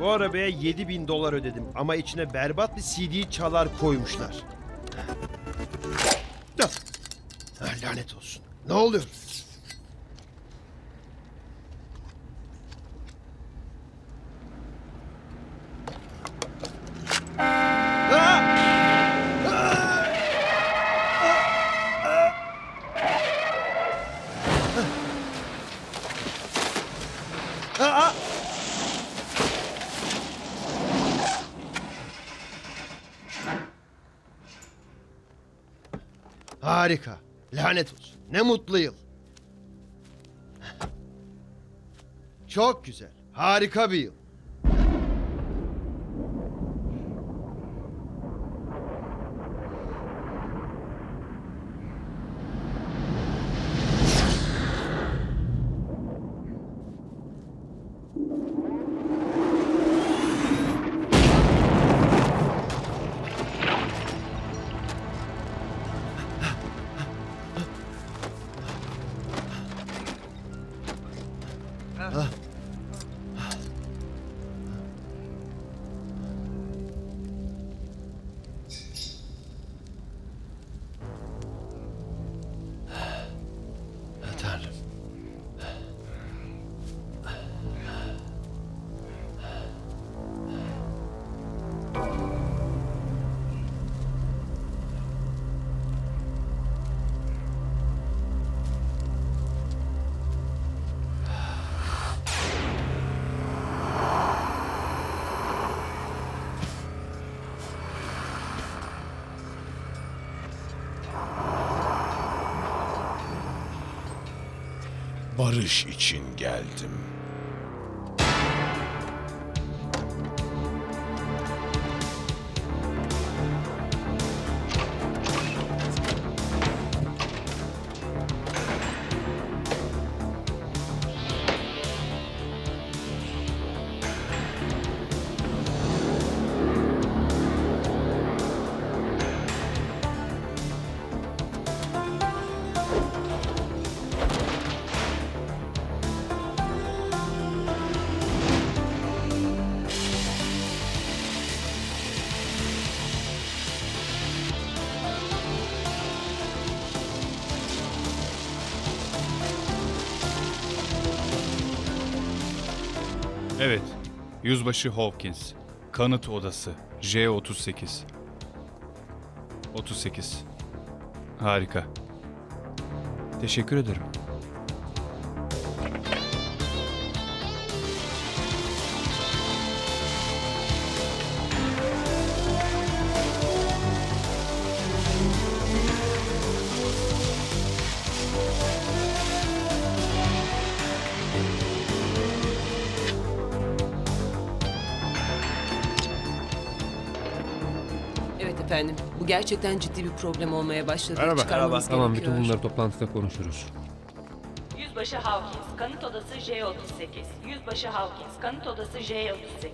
Bu arabaya $7.000 ödedim ama içine berbat bir CD çalar koymuşlar. Lanet olsun. Ne oluyor? Harika. Lanet olsun. Ne mutlu yıl. Çok güzel. Harika bir yıl. Barış için geldim. Evet, Yüzbaşı Hawkins, Kanıt Odası, J38. 38. Harika. Teşekkür ederim. Efendim, bu gerçekten ciddi bir problem olmaya başladı. Merhaba. Tamam, bütün bunları toplantıda konuşuruz. Yüzbaşı Hawkins, Kanıt Odası J38. Yüzbaşı Hawkins, Kanıt Odası J38.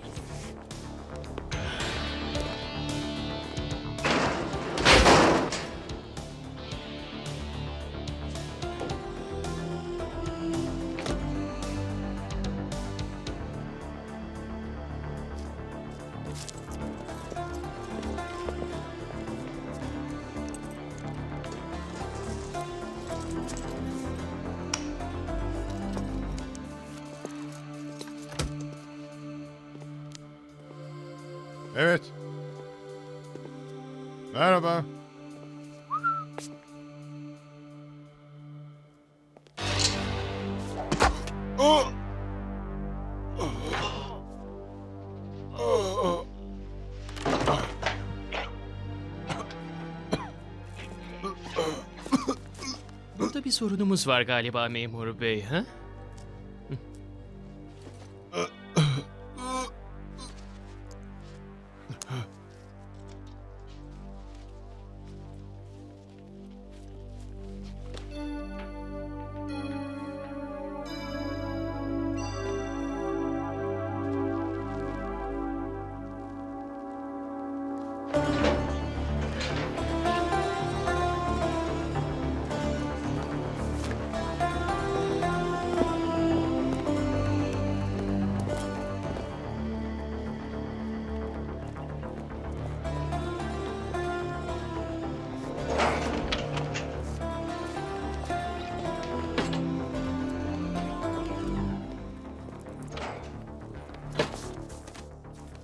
Evet. Merhaba. Oh! Burada bir sorunumuz var galiba memur bey, ha?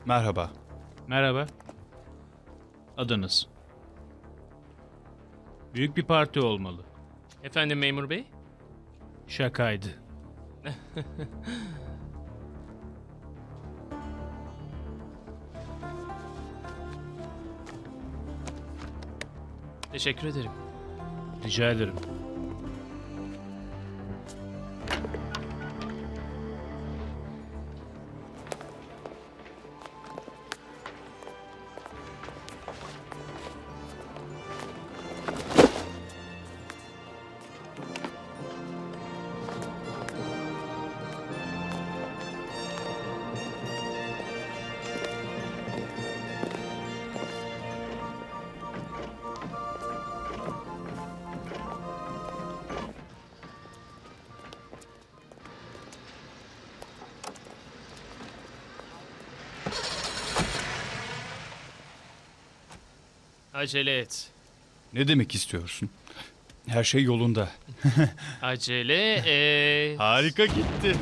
Merhaba. Merhaba. Adınız? Büyük bir parti olmalı. Efendim memur bey? Şakaydı. Teşekkür ederim. Rica ederim. Acele et. Ne demek istiyorsun? Her şey yolunda. Acele et. Harika gitti.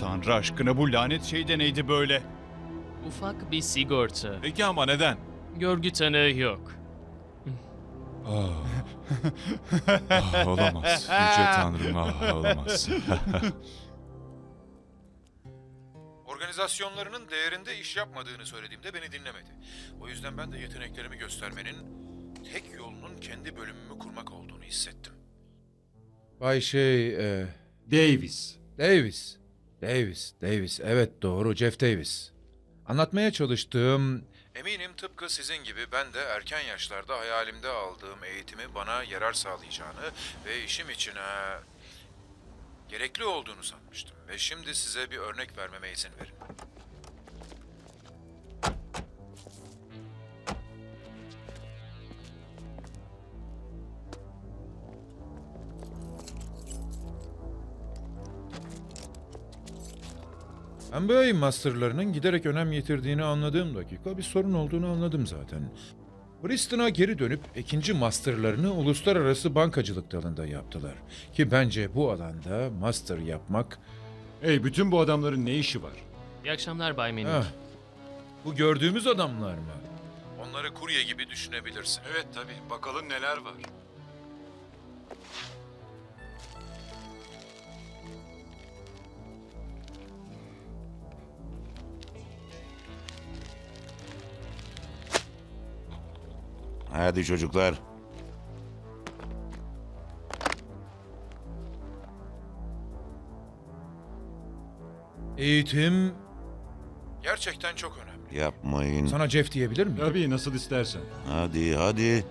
Tanrı aşkına bu lanet şey de neydi böyle? Ufak bir sigorta. Peki ama neden? Görgü tanığı yok. Ah, olamaz. Yüce Tanrım, ah, olamaz. Organizasyonlarının değerinde iş yapmadığını söylediğimde beni dinlemedi. O yüzden ben de yeteneklerimi göstermenin tek yolunun kendi bölümümü kurmak olduğunu hissettim. Bay Davis. Davis. Evet doğru, Jeff Davis. Anlatmaya çalıştığım... Eminim tıpkı sizin gibi ben de erken yaşlarda hayalimde aldığım eğitimi bana yarar sağlayacağını ve işim için... gerekli olduğunu sanmıştım ve şimdi size bir örnek vermeme izin verin. Pembe masterlarının giderek önem yitirdiğini anladığım dakika bir sorun olduğunu anladım zaten. Pristina geri dönüp ikinci masterlarını uluslararası bankacılık dalında yaptılar. Ki bence bu alanda master yapmak... Hey, bütün bu adamların ne işi var? İyi akşamlar Bay Manning. Ah, bu gördüğümüz adamlar mı? Onları kurye gibi düşünebilirsin. Evet tabii, bakalım neler var. Hadi çocuklar. Eğitim gerçekten çok önemli. Yapmayın. Sana Jeff diyebilir miyim? Tabii, nasıl istersen. Hadi, hadi.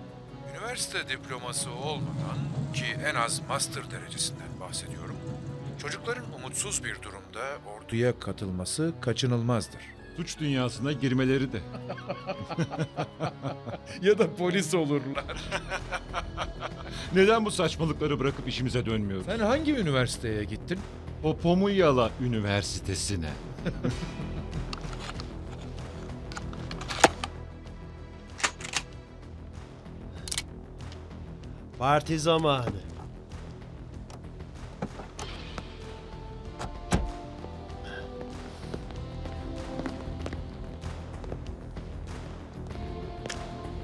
Üniversite diploması olmadan ki en az master derecesinden bahsediyorum. Çocukların umutsuz bir durumda orduya katılması kaçınılmazdır. Suç dünyasına girmeleri de. Ya da polis olurlar. Neden bu saçmalıkları bırakıp işimize dönmüyoruz? Sen hangi üniversiteye gittin? O Pomuyala Üniversitesi'ne. Parti zamanı.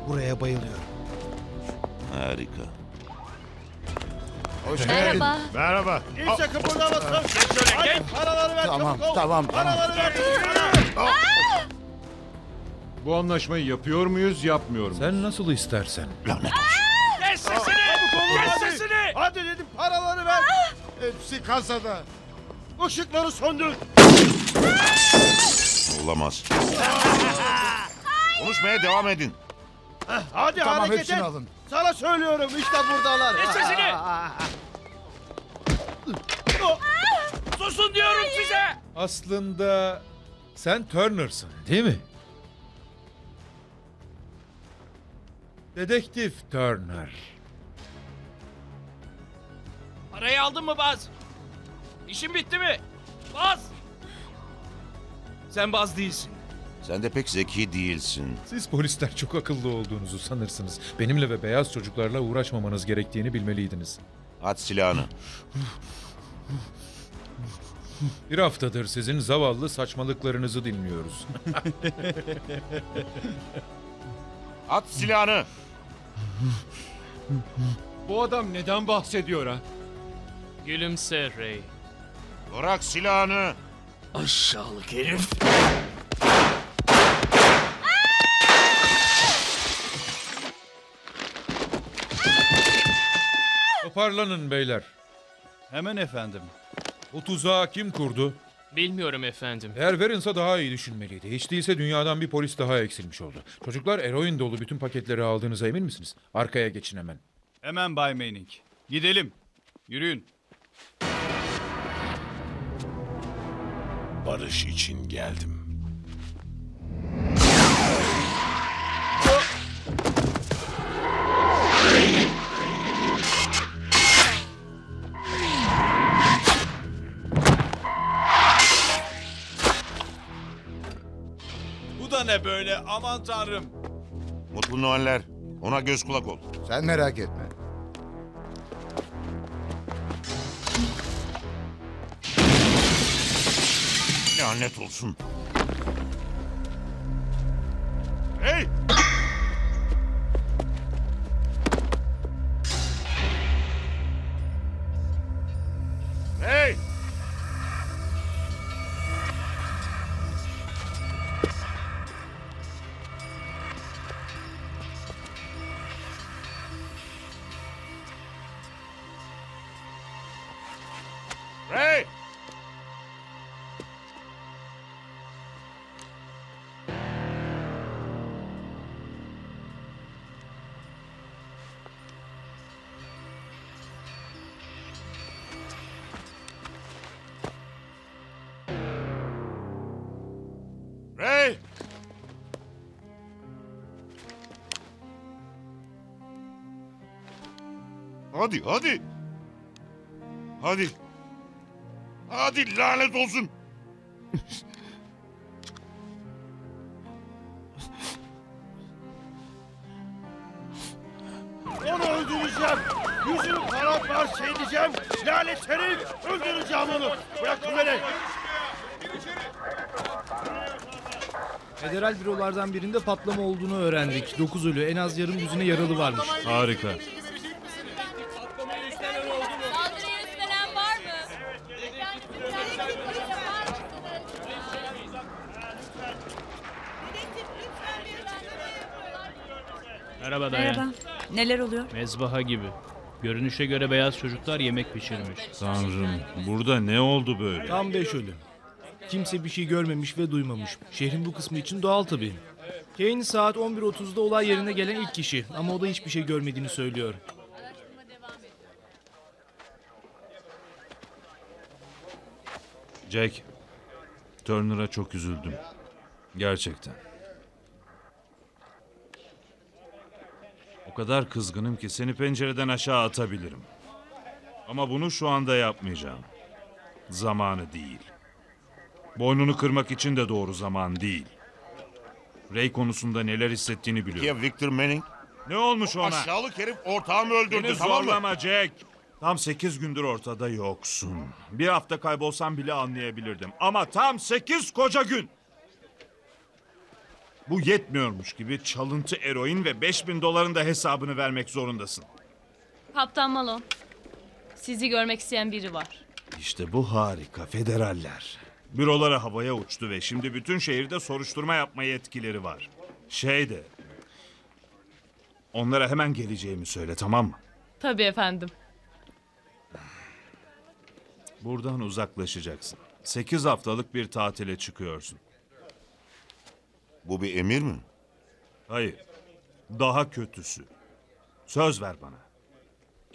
Buraya bayılıyorum. Harika. Hoş geldin. Merhaba. Merhaba. Kimse kıpırdamasın. Şöyle gel. Paraları ver. Tamam, çabuk ol. Tamam. Paraları ver. Bu anlaşmayı yapıyor muyuz, yapmıyor muyuz? Sen nasıl istersen. Lanet olsun. Kes sesini. Kes sesini. Hadi dedim, paraları ver. Hepsi kasada. Işıkları söndür. Olamaz. Konuşmaya devam edin. Hadi tamam, hareket et. Hepsini alın. Sana söylüyorum, işte buradalar. Kes sesini. Susun diyorum size. Aslında sen Turner'sın, değil mi? Dedektif Turner. Parayı aldın mı Baz? İşin bitti mi? Baz! Sen Baz değilsin. Sen de pek zeki değilsin. Siz polisler çok akıllı olduğunuzu sanırsınız. Benimle ve beyaz çocuklarla uğraşmamanız gerektiğini bilmeliydiniz. At silahını. Bir haftadır sizin zavallı saçmalıklarınızı dinliyoruz. At silahını. Bu adam neden bahsediyor ha? Gülümse Ray. Bırak silahını. Aşağılık herif. Toparlanın beyler. Hemen efendim. Bu tuzağı kim kurdu? Bilmiyorum efendim. Eğer verinse daha iyi düşünmeliydi. Hiç değilse dünyadan bir polis daha eksilmiş oldu. Çocuklar, eroin dolu bütün paketleri aldığınıza emin misiniz? Arkaya geçin hemen. Hemen Bay Manning. Gidelim. Yürüyün. Barış için geldim. Ne böyle, aman tanrım. Mutlu Noeller, ona göz kulak ol. Sen merak etme. Lanet olsun. Hey! Hey! Hadi lanet olsun. Onu öldüreceğim. Yüzünü paramparça edeceğim. Lanet herif, öldüreceğim onu. Bırakın beni. Federal bürolardan birinde patlama olduğunu öğrendik. 9 ölü, en az yarım düzine yaralı varmış. Harika. Merhaba Dayan. Merhaba. Neler oluyor? Mezbaha gibi. Görünüşe göre beyaz çocuklar yemek pişirmiş. Tanrım, burada ne oldu böyle? Tam 5 ölü. Kimse bir şey görmemiş ve duymamış. Şehrin bu kısmı için doğal tabii. Kane saat 11:30'da olay yerine gelen ilk kişi. Ama o da hiçbir şey görmediğini söylüyor. Jack, Turner'a çok üzüldüm. Gerçekten. O kadar kızgınım ki seni pencereden aşağı atabilirim. Ama bunu şu anda yapmayacağım. Zamanı değil. Boynunu kırmak için de doğru zaman değil. Ray konusunda neler hissettiğini biliyorum. Ya Victor Manning? Ne olmuş ona? Aşağılık herif ortağımı öldürdü. Beni zorlama Jack. Tam 8 gündür ortada yoksun. Bir hafta kaybolsam bile anlayabilirdim. Ama tam 8 koca gün. Bu yetmiyormuş gibi çalıntı eroin ve $5000 da hesabını vermek zorundasın. Kaptan Malone, sizi görmek isteyen biri var. İşte bu harika, federaller. Bürolara havaya uçtu ve şimdi bütün şehirde soruşturma yapma yetkileri var. Onlara hemen geleceğimi söyle, tamam mı? Tabii efendim. Buradan uzaklaşacaksın. 8 haftalık bir tatile çıkıyorsun. Bu bir emir mi? Hayır. Daha kötüsü. Söz ver bana.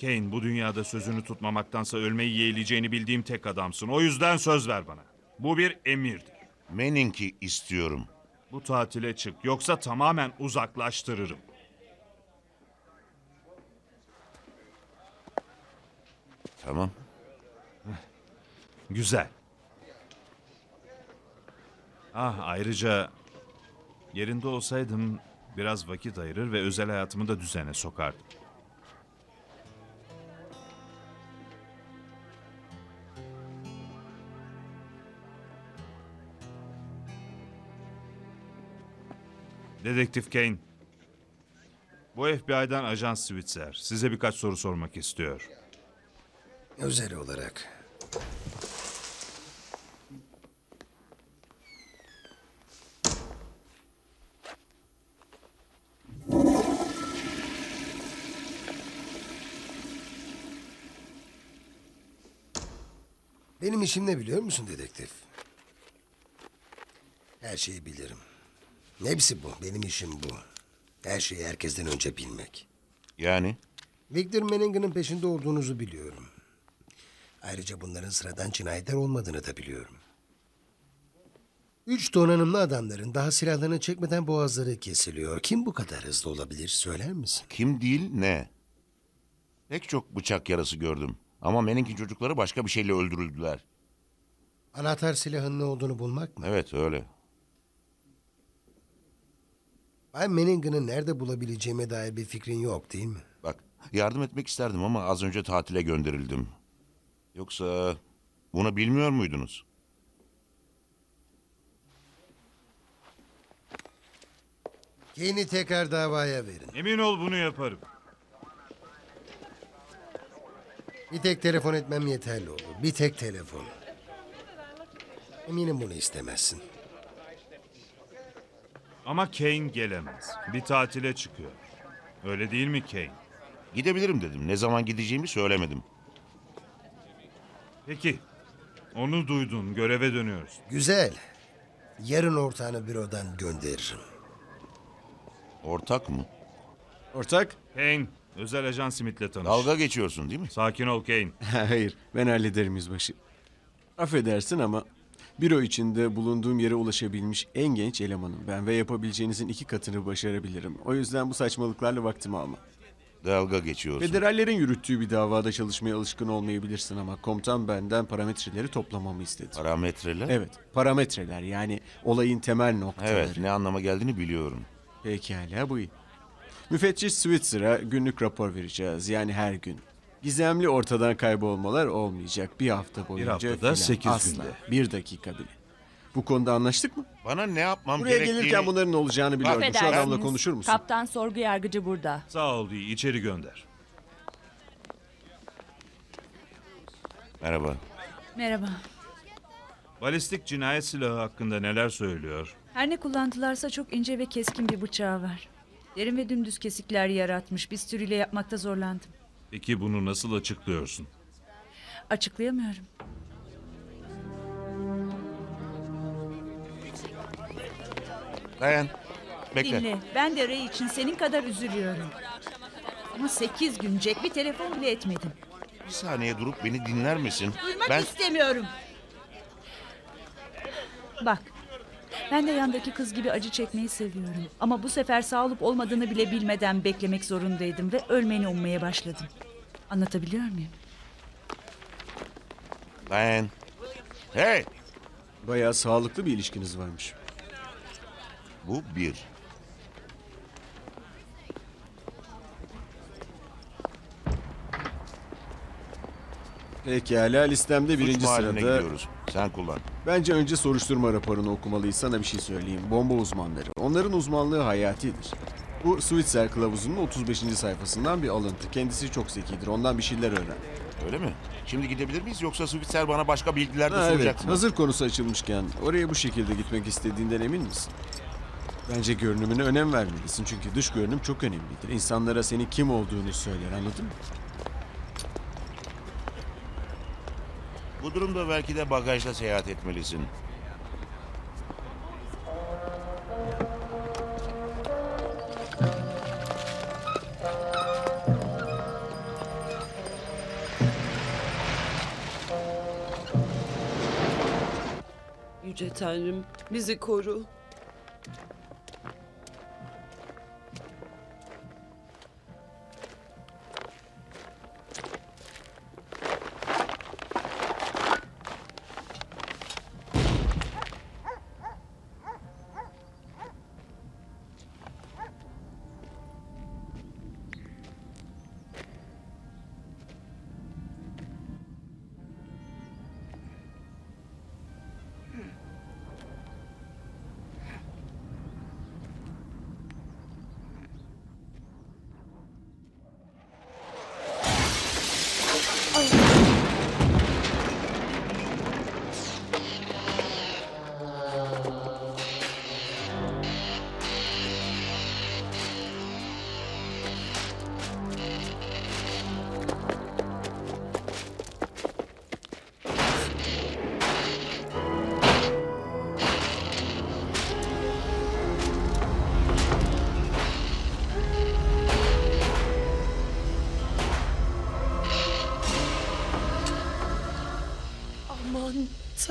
Kane, bu dünyada sözünü tutmamaktansa ölmeyi yeğleyeceğini bildiğim tek adamsın. O yüzden söz ver bana. Bu bir emirdir. Manning'i istiyorum. Bu tatile çık, yoksa tamamen uzaklaştırırım. Tamam. Güzel. Ayrıca yerinde olsaydım biraz vakit ayırır ve özel hayatımı da düzene sokardım. Dedektif Kane, bu FBI'dan Ajan Switzer size birkaç soru sormak istiyor. Özel olarak. Benim işim ne biliyor musun dedektif? Her şeyi bilirim. Hepsi bu. Benim işim bu. Her şeyi herkesten önce bilmek. Yani? Victor Manning'in peşinde olduğunuzu biliyorum. Ayrıca bunların sıradan cinayetler olmadığını da biliyorum. 3 donanımlı adamların daha silahlarını çekmeden boğazları kesiliyor. Kim bu kadar hızlı olabilir, söyler misin? Kim değil ne? Pek çok bıçak yarası gördüm. Ama Manning'in çocukları başka bir şeyle öldürüldüler. Anahtar silahın ne olduğunu bulmak mı? Evet, öyle. Bay Manning'ini nerede bulabileceğime dair bir fikrin yok, değil mi? Bak, yardım etmek isterdim ama az önce tatile gönderildim. Yoksa bunu bilmiyor muydunuz? Yeni tekrar davaya verin. Emin ol, bunu yaparım. Bir tek telefon etmem yeterli olur. Bir tek telefon. Eminim bunu istemezsin. Ama Kane gelemez. Bir tatile çıkıyor. Öyle değil mi Kane? Gidebilirim dedim. Ne zaman gideceğimi söylemedim. Peki. Onu duydun. Göreve dönüyoruz. Güzel. Yarın ortağını bürodan gönderirim. Ortak mı? Ortak? Kane. Özel Ajan Smith'le tanış. Dalga geçiyorsun değil mi? Sakin ol Kane. Hayır, ben hallederim yüzbaşı. Affedersin ama büro içinde bulunduğum yere ulaşabilmiş en genç elemanım ben ve yapabileceğinizin 2 katını başarabilirim. O yüzden bu saçmalıklarla vaktimi alma. Dalga geçiyorsun. Federallerin yürüttüğü bir davada çalışmaya alışkın olmayabilirsin ama komutan benden parametreleri toplamamı istedi. Parametreler? Evet, parametreler, yani olayın temel noktaları. Evet, ne anlama geldiğini biliyorum. Pekala, bu iyi. Müfettiş Switzer'a günlük rapor vereceğiz. Yani her gün. Gizemli ortadan kaybolmalar olmayacak. Bir hafta boyunca filan. Bir haftada 8 günde. 1 dakika bile. Bu konuda anlaştık mı? Bana ne yapmam gerektiğini... Buraya gelirken bunların olacağını biliyordum. Şu adamla konuşur musun? Kaptan sorgu yargıcı burada. Sağ ol diye içeri gönder. Merhaba. Merhaba. Balistik cinayet silahı hakkında neler söylüyor? Her ne kullandılarsa çok ince ve keskin bir bıçağı var. Derin ve dümdüz kesikler yaratmış. Bir sürüyle yapmakta zorlandım. Peki bunu nasıl açıklıyorsun? Açıklayamıyorum. Dayan. Bekle. Dinle. Ben de Ray için senin kadar üzülüyorum. Ama 8 güncek bir telefon bile etmedim. Bir saniye durup beni dinler misin? Ben istemiyorum. Bak. Ben de yandaki kız gibi acı çekmeyi seviyorum. Ama bu sefer sağ olup olmadığını bile bilmeden beklemek zorundaydım ve ölmeni ummaya başladım. Anlatabiliyor muyum? Ben... Hey! Bayağı sağlıklı bir ilişkiniz varmış. Bu bir. Pekala, listemde 1. sırada... Sen kullan. Bence önce soruşturma raporunu okumalıyız. Sana bir şey söyleyeyim. Bomba uzmanları. Onların uzmanlığı hayatidir. Bu Switzer kılavuzunun 35. sayfasından bir alıntı. Kendisi çok zekidir. Ondan bir şeyler öğren. Öyle mi? Şimdi gidebilir miyiz yoksa Switzer bana başka bilgiler de sunacak mı? Hazır konusu açılmışken oraya bu şekilde gitmek istediğinden emin misin? Bence görünümüne önem vermelisin. Çünkü dış görünüm çok önemlidir. İnsanlara senin kim olduğunu söyler. Anladın mı? Bu durumda belki de bagajla seyahat etmelisin. Yüce Tanrım, bizi koru.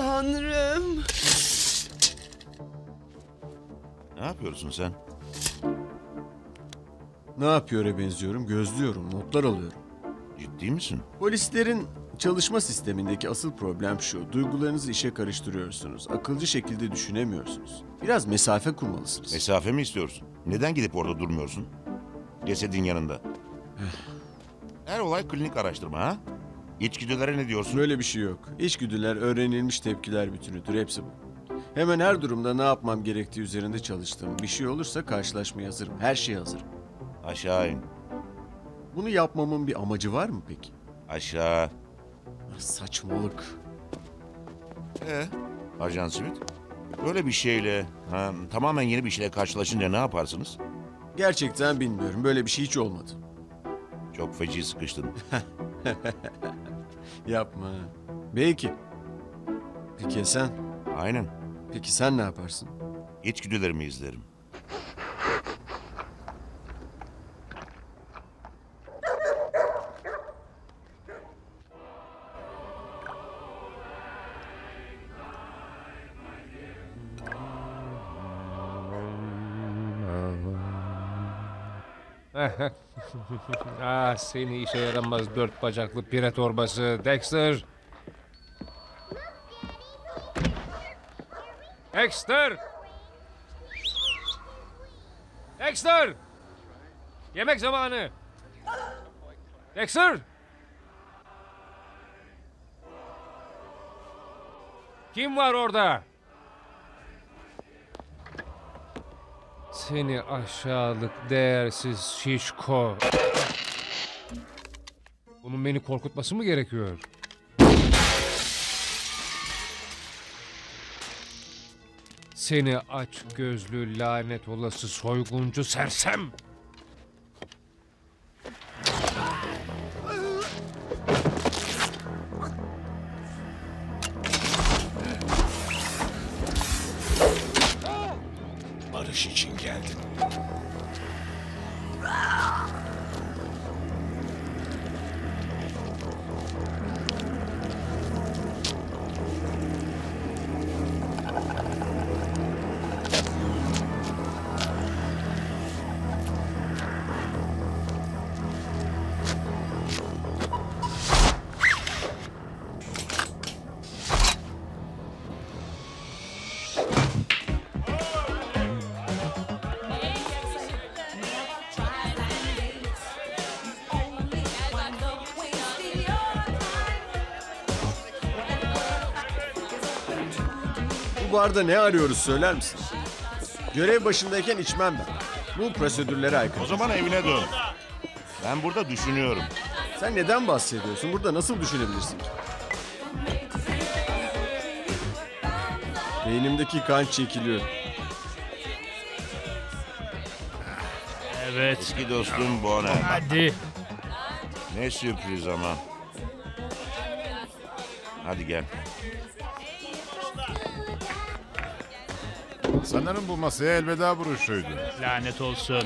Tanrım. Ne yapıyorsun sen? Ne yapıyor'a benziyorum? Gözlüyorum, notlar alıyorum. Ciddi misin? Polislerin çalışma sistemindeki asıl problem şu. Duygularınızı işe karıştırıyorsunuz. Akılcı şekilde düşünemiyorsunuz. Biraz mesafe kurmalısınız. Mesafe mi istiyorsun? Neden gidip orada durmuyorsun? Cesedin yanında. Her olay klinik araştırma ha? İçgüdülere ne diyorsun? Böyle bir şey yok. İçgüdüler öğrenilmiş tepkiler bütünüdür. Hepsi bu. Hemen her durumda ne yapmam gerektiği üzerinde çalıştım. Bir şey olursa karşılaşmaya hazırım. Her şeye hazırım. Aşağı in. Bunu yapmamın bir amacı var mı peki? Aşağı. Saçmalık. Ajan Smith? Böyle bir şeyle, tamamen yeni bir şeyle karşılaşınca ne yaparsınız? Gerçekten bilmiyorum. Böyle bir şey hiç olmadı. Çok feci sıkıştın. Yapma. Belki. Peki ya sen? Aynen. Peki sen ne yaparsın? İçgüdülerimi izlerim. Ah, seni işe yaramaz dört bacaklı pire torbası Dexter. Dexter! Dexter! Yemek zamanı. Dexter! Kim var orada? Seni aşağılık, değersiz şişko. Bunun beni korkutması mı gerekiyor? Seni aç gözlü, lanet olası soyguncu sersem. Barış için geldim. barda ne arıyoruz söyler misin? Görev başındayken içmem ben. Bu prosedürlere aykırı. O zaman evine dön. Ben burada düşünüyorum. Sen neden bahsediyorsun? Burada nasıl düşünebilirsin? Beynimdeki kan çekiliyor. Evet. Eski dostum Bona. Hadi. Ne sürpriz ama. Hadi gel. Sanırım bu masaya elveda vuruşuydu. Lanet olsun.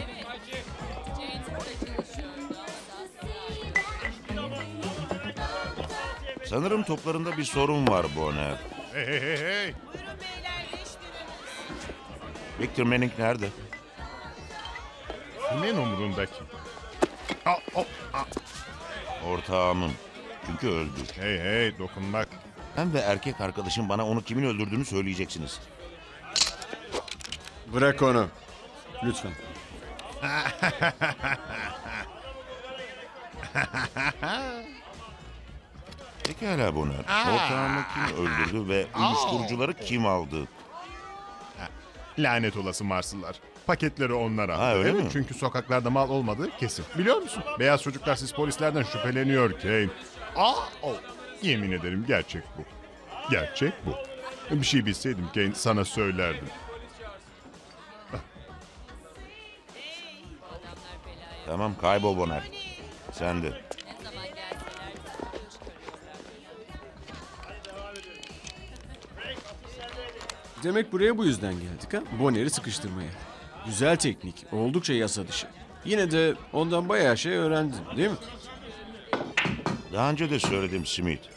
Sanırım toplarında bir sorun var Bona. Hey. Victor Manning nerede? Kimin umurundaki? Ortağımın. Çünkü öldü. Hey dokunmak. Ben ve erkek arkadaşım bana onu kimin öldürdüğünü söyleyeceksiniz. Bırak onu. Lütfen. Pekala Boner. Ortağımı kim öldürdü ve uyuşturucuları kim aldı? Lanet olası Marslılar. Paketleri onlara. Ha, öyle mi? Çünkü sokaklarda mal olmadığı kesin. Biliyor musun? Beyaz çocuklar siz polislerden şüpheleniyor Kane. Yemin ederim gerçek bu. Gerçek bu. Bir şey bilseydim Kane sana söylerdim. Tamam kaybol Boner. Sen de. Demek buraya bu yüzden geldik ha? Bonner'i sıkıştırmaya. Güzel teknik. Oldukça yasa dışı. Yine de ondan bayağı şey öğrendin değil mi? Daha önce de söyledim Smith.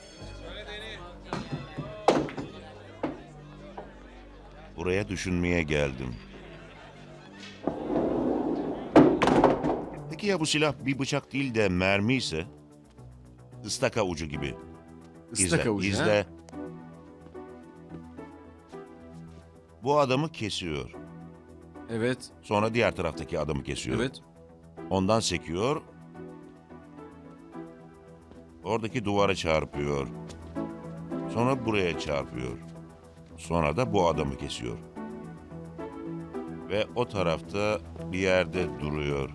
Buraya düşünmeye geldim. Peki ya bu silah bir bıçak değil de mermi ise? Istaka ucu gibi. İstaka ucu izle. Bu adamı kesiyor. Evet. Sonra diğer taraftaki adamı kesiyor. Evet. Ondan sekiyor. Oradaki duvara çarpıyor. Sonra buraya çarpıyor. Sonra da bu adamı kesiyor. Ve o tarafta bir yerde duruyor.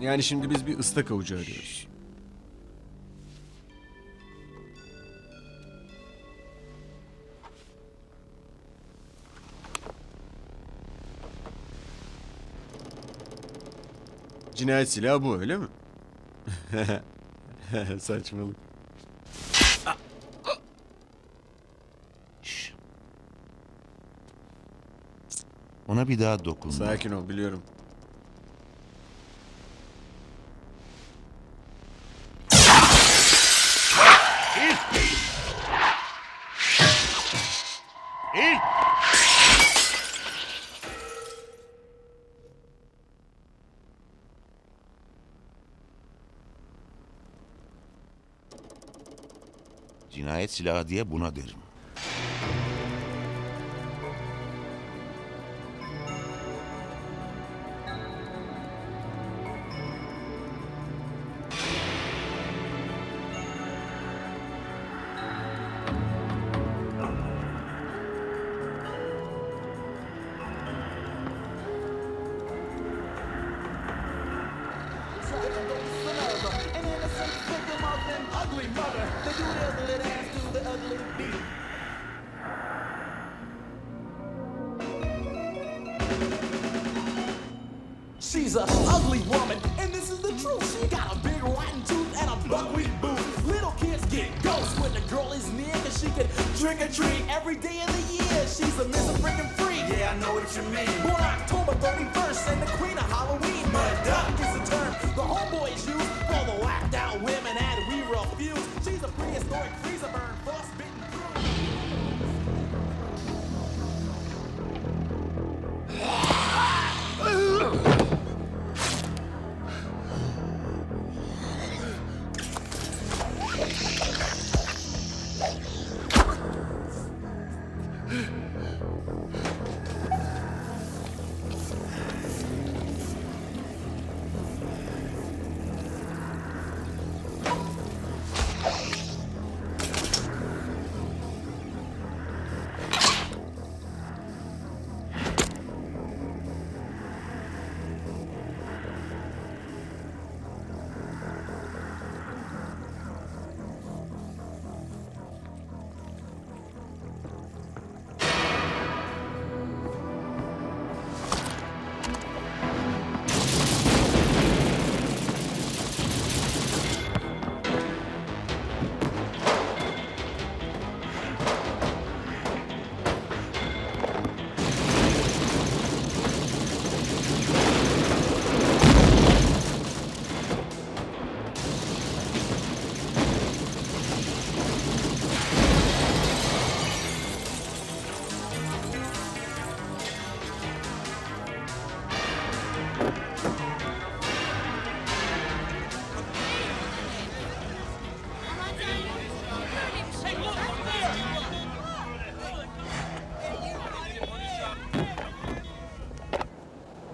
Yani şimdi biz bir ıslak avucu arıyoruz. Cinayet silahı bu öyle mi? Saçmalık. Ona bir daha dokunma. Sakin ol biliyorum. Cinayet silahı diye buna derim.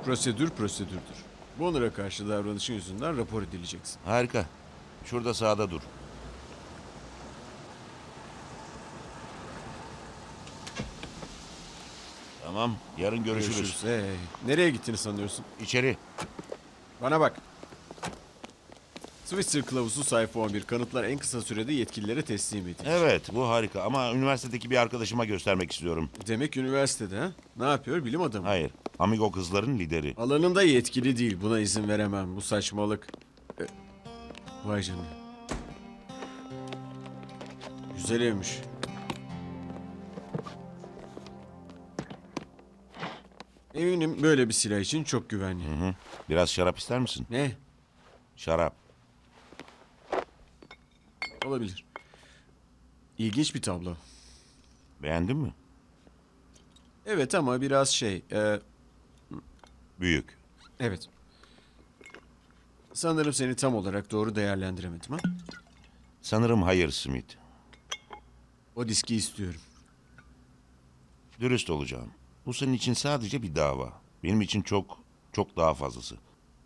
Prosedür prosedürdür. Bonner'a karşı davranışın yüzünden rapor edileceksin. Harika. Şurada sağda dur. Tamam. Yarın görüşürüz. Nereye gittiğini sanıyorsun? İçeri. Bana bak. Switzer kılavuzu sayfa 11. Kanıtlar en kısa sürede yetkililere teslim edilir. Evet, bu harika ama üniversitedeki bir arkadaşıma göstermek istiyorum. Demek üniversitede ha? Ne yapıyor, bilim adamı? Hayır, Amigo kızların lideri. Alanında yetkili değil, buna izin veremem. Bu saçmalık. Vay canına. Güzel evmiş. Eminim böyle bir silah için çok güvenli. Hı hı. Biraz şarap ister misin? Ne? Şarap. Olabilir. İlginç bir tablo. Beğendin mi? Evet ama biraz şey... Büyük. Evet. Sanırım seni tam olarak doğru değerlendiremedim ha? Sanırım hayır Smith. O diski istiyorum. Dürüst olacağım. Bu senin için sadece bir dava. Benim için çok, çok daha fazlası.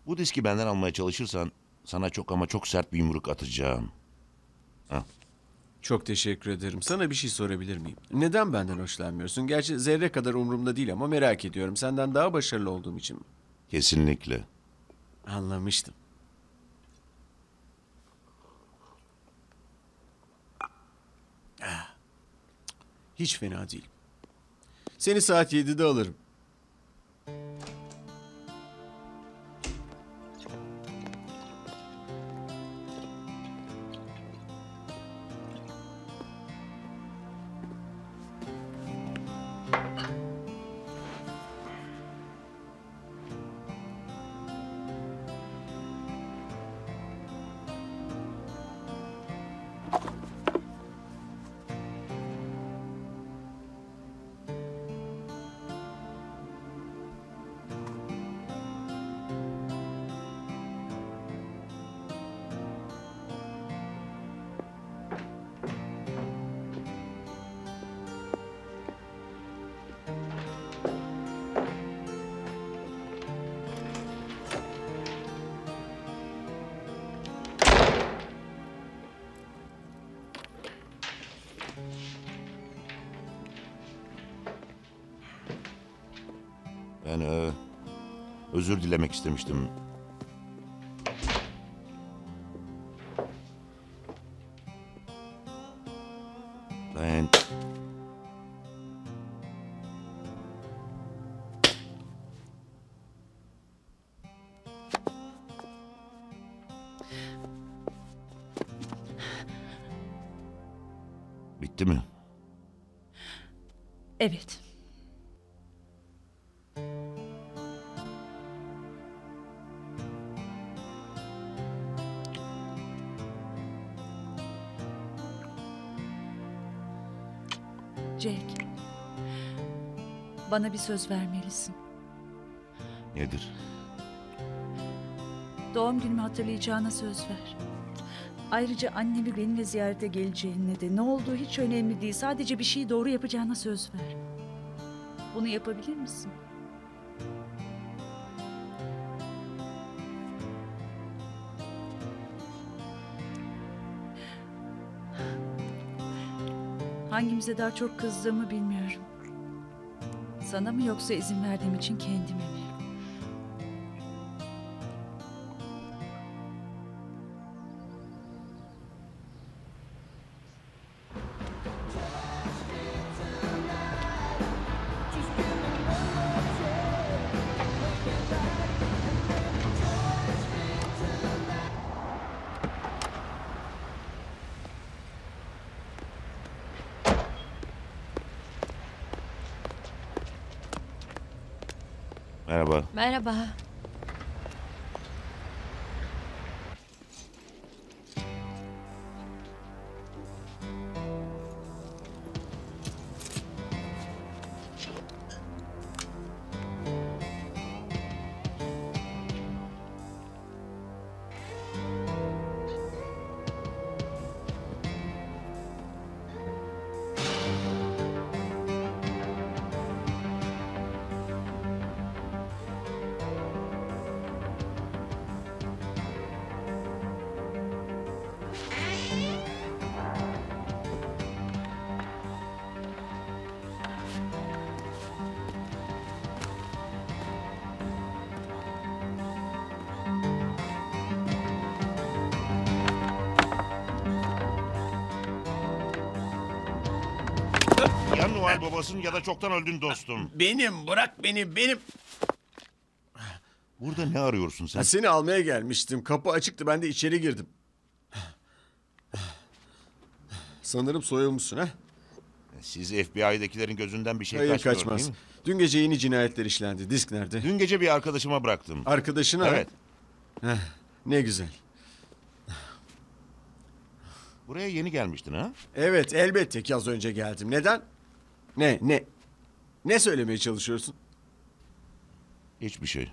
Bu diski benden almaya çalışırsan sana çok ama çok sert bir yumruk atacağım. Ha. Çok teşekkür ederim. Sana bir şey sorabilir miyim? Neden benden hoşlanmıyorsun? Gerçi zerre kadar umurumda değil ama merak ediyorum. Senden daha başarılı olduğum için mi? Kesinlikle. Anlamıştım. Hiç fena değil. Seni saat 7'de alırım. Ben özür dilemek istemiştim. Ben... Bitti mi? Evet. Jack, bana bir söz vermelisin. Nedir? Doğum günümü hatırlayacağına söz ver. Ayrıca annemi benimle ziyarete geleceğine de ne olduğu hiç önemli değil. Sadece bir şeyi doğru yapacağına söz ver. Bunu yapabilir misin? Hangimize daha çok kızdığımı bilmiyorum. Sana mı yoksa izin verdiğim için kendime mi? Merhaba. Merhaba. ya babasın ya da çoktan öldün dostum. Benim, bırak beni, benim. Burada ne arıyorsun sen? Seni almaya gelmiştim. Kapı açıktı, ben de içeri girdim. Sanırım soyulmuşsun ha? Siz FBI'dekilerin gözünden bir şey kaçmıyor, kaçmaz. Değil mi? Dün gece yeni cinayetler işlendi. Disk nerede? Dün gece bir arkadaşıma bıraktım. Arkadaşına? Evet. Heh, ne güzel. Buraya yeni gelmiştin ha? Evet, elbette ki az önce geldim. Neden? Ne söylemeye çalışıyorsun? Hiçbir şey.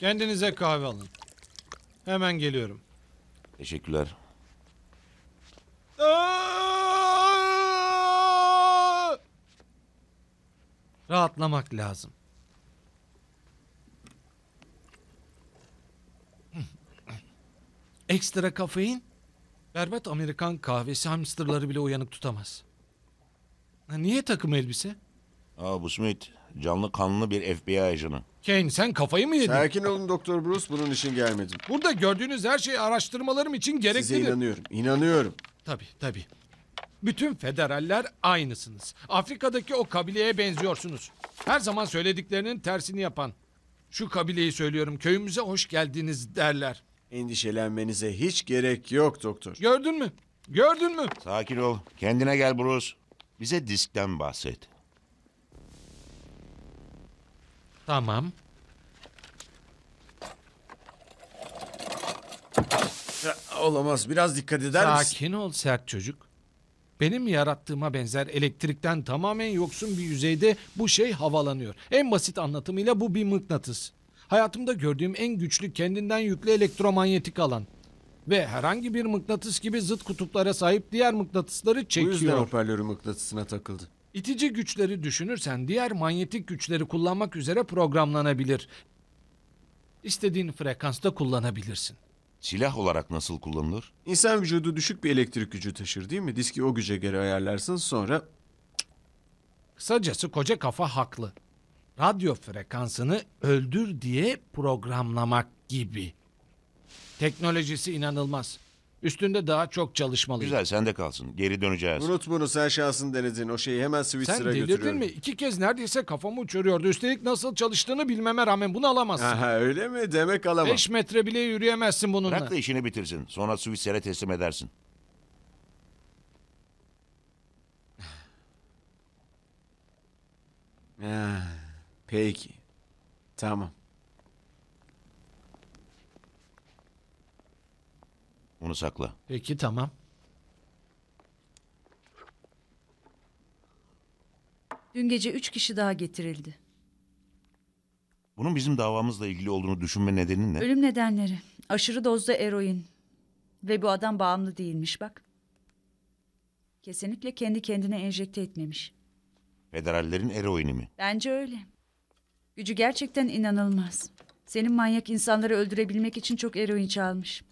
Kendinize kahve alın. Hemen geliyorum. Teşekkürler. Rahatlamak lazım. Ekstra kafein, berbat Amerikan kahvesi hamsterları bile uyanık tutamaz. Niye takım elbise? Bu Smith, canlı kanlı bir FBI ajanı. Kane, sen kafayı mı yedin? Sakin olun Doktor Bruce, bunun için gelmedim. Burada gördüğünüz her şey araştırmalarım için gereklidir. Size inanıyorum, inanıyorum. Tabii. Bütün federaller aynısınız. Afrika'daki o kabileye benziyorsunuz. Her zaman söylediklerinin tersini yapan. Şu kabileyi söylüyorum, köyümüze hoş geldiniz derler. Endişelenmenize hiç gerek yok doktor. Gördün mü? Sakin ol, kendine gel Bruce. Bize diskten bahset. Tamam. Olamaz. Biraz dikkat eder misin? Sakin ol sert çocuk. Benim yarattığıma benzer elektrikten tamamen yoksun bir yüzeyde bu şey havalanıyor. En basit anlatımıyla bu bir mıknatıs. Hayatımda gördüğüm en güçlü kendinden yüklü elektromanyetik alan. Ve herhangi bir mıknatıs gibi zıt kutuplara sahip diğer mıknatısları çekiyor. Bu yüzden hoparlörü mıknatısına takıldı. İtici güçleri düşünürsen diğer manyetik güçleri kullanmak üzere programlanabilir. İstediğin frekansta kullanabilirsin. Silah olarak nasıl kullanılır? İnsan vücudu düşük bir elektrik gücü taşır değil mi? Diski o güce göre ayarlarsın sonra... Kısacası koca kafa haklı. Radyo frekansını öldür diye programlamak gibi. Teknolojisi inanılmaz. Üstünde daha çok çalışmalıyım. Güzel, sende kalsın. Geri döneceğiz. Unut bunu, sen şahsın denedin. O şeyi hemen Switzer'a götürüyorum. Sen delirdin mi? 2 kez neredeyse kafamı uçuruyordu. Üstelik nasıl çalıştığını bilmeme rağmen bunu alamazsın. Aha, öyle mi? Demek alamam. 5 metre bile yürüyemezsin bununla. Bırak da işini bitirsin. Sonra Switzer'e teslim edersin. Peki. Tamam. Onu sakla. Peki, tamam. Dün gece 3 kişi daha getirildi. Bunun bizim davamızla ilgili olduğunu düşünme nedeni ne? Ölüm nedenleri. Aşırı dozda eroin. Ve bu adam bağımlı değilmiş bak. Kesinlikle kendi kendine enjekte etmemiş. Federallerin eroini mi? Bence öyle. Gücü gerçekten inanılmaz. Senin manyak insanları öldürebilmek için çok eroin çalmış.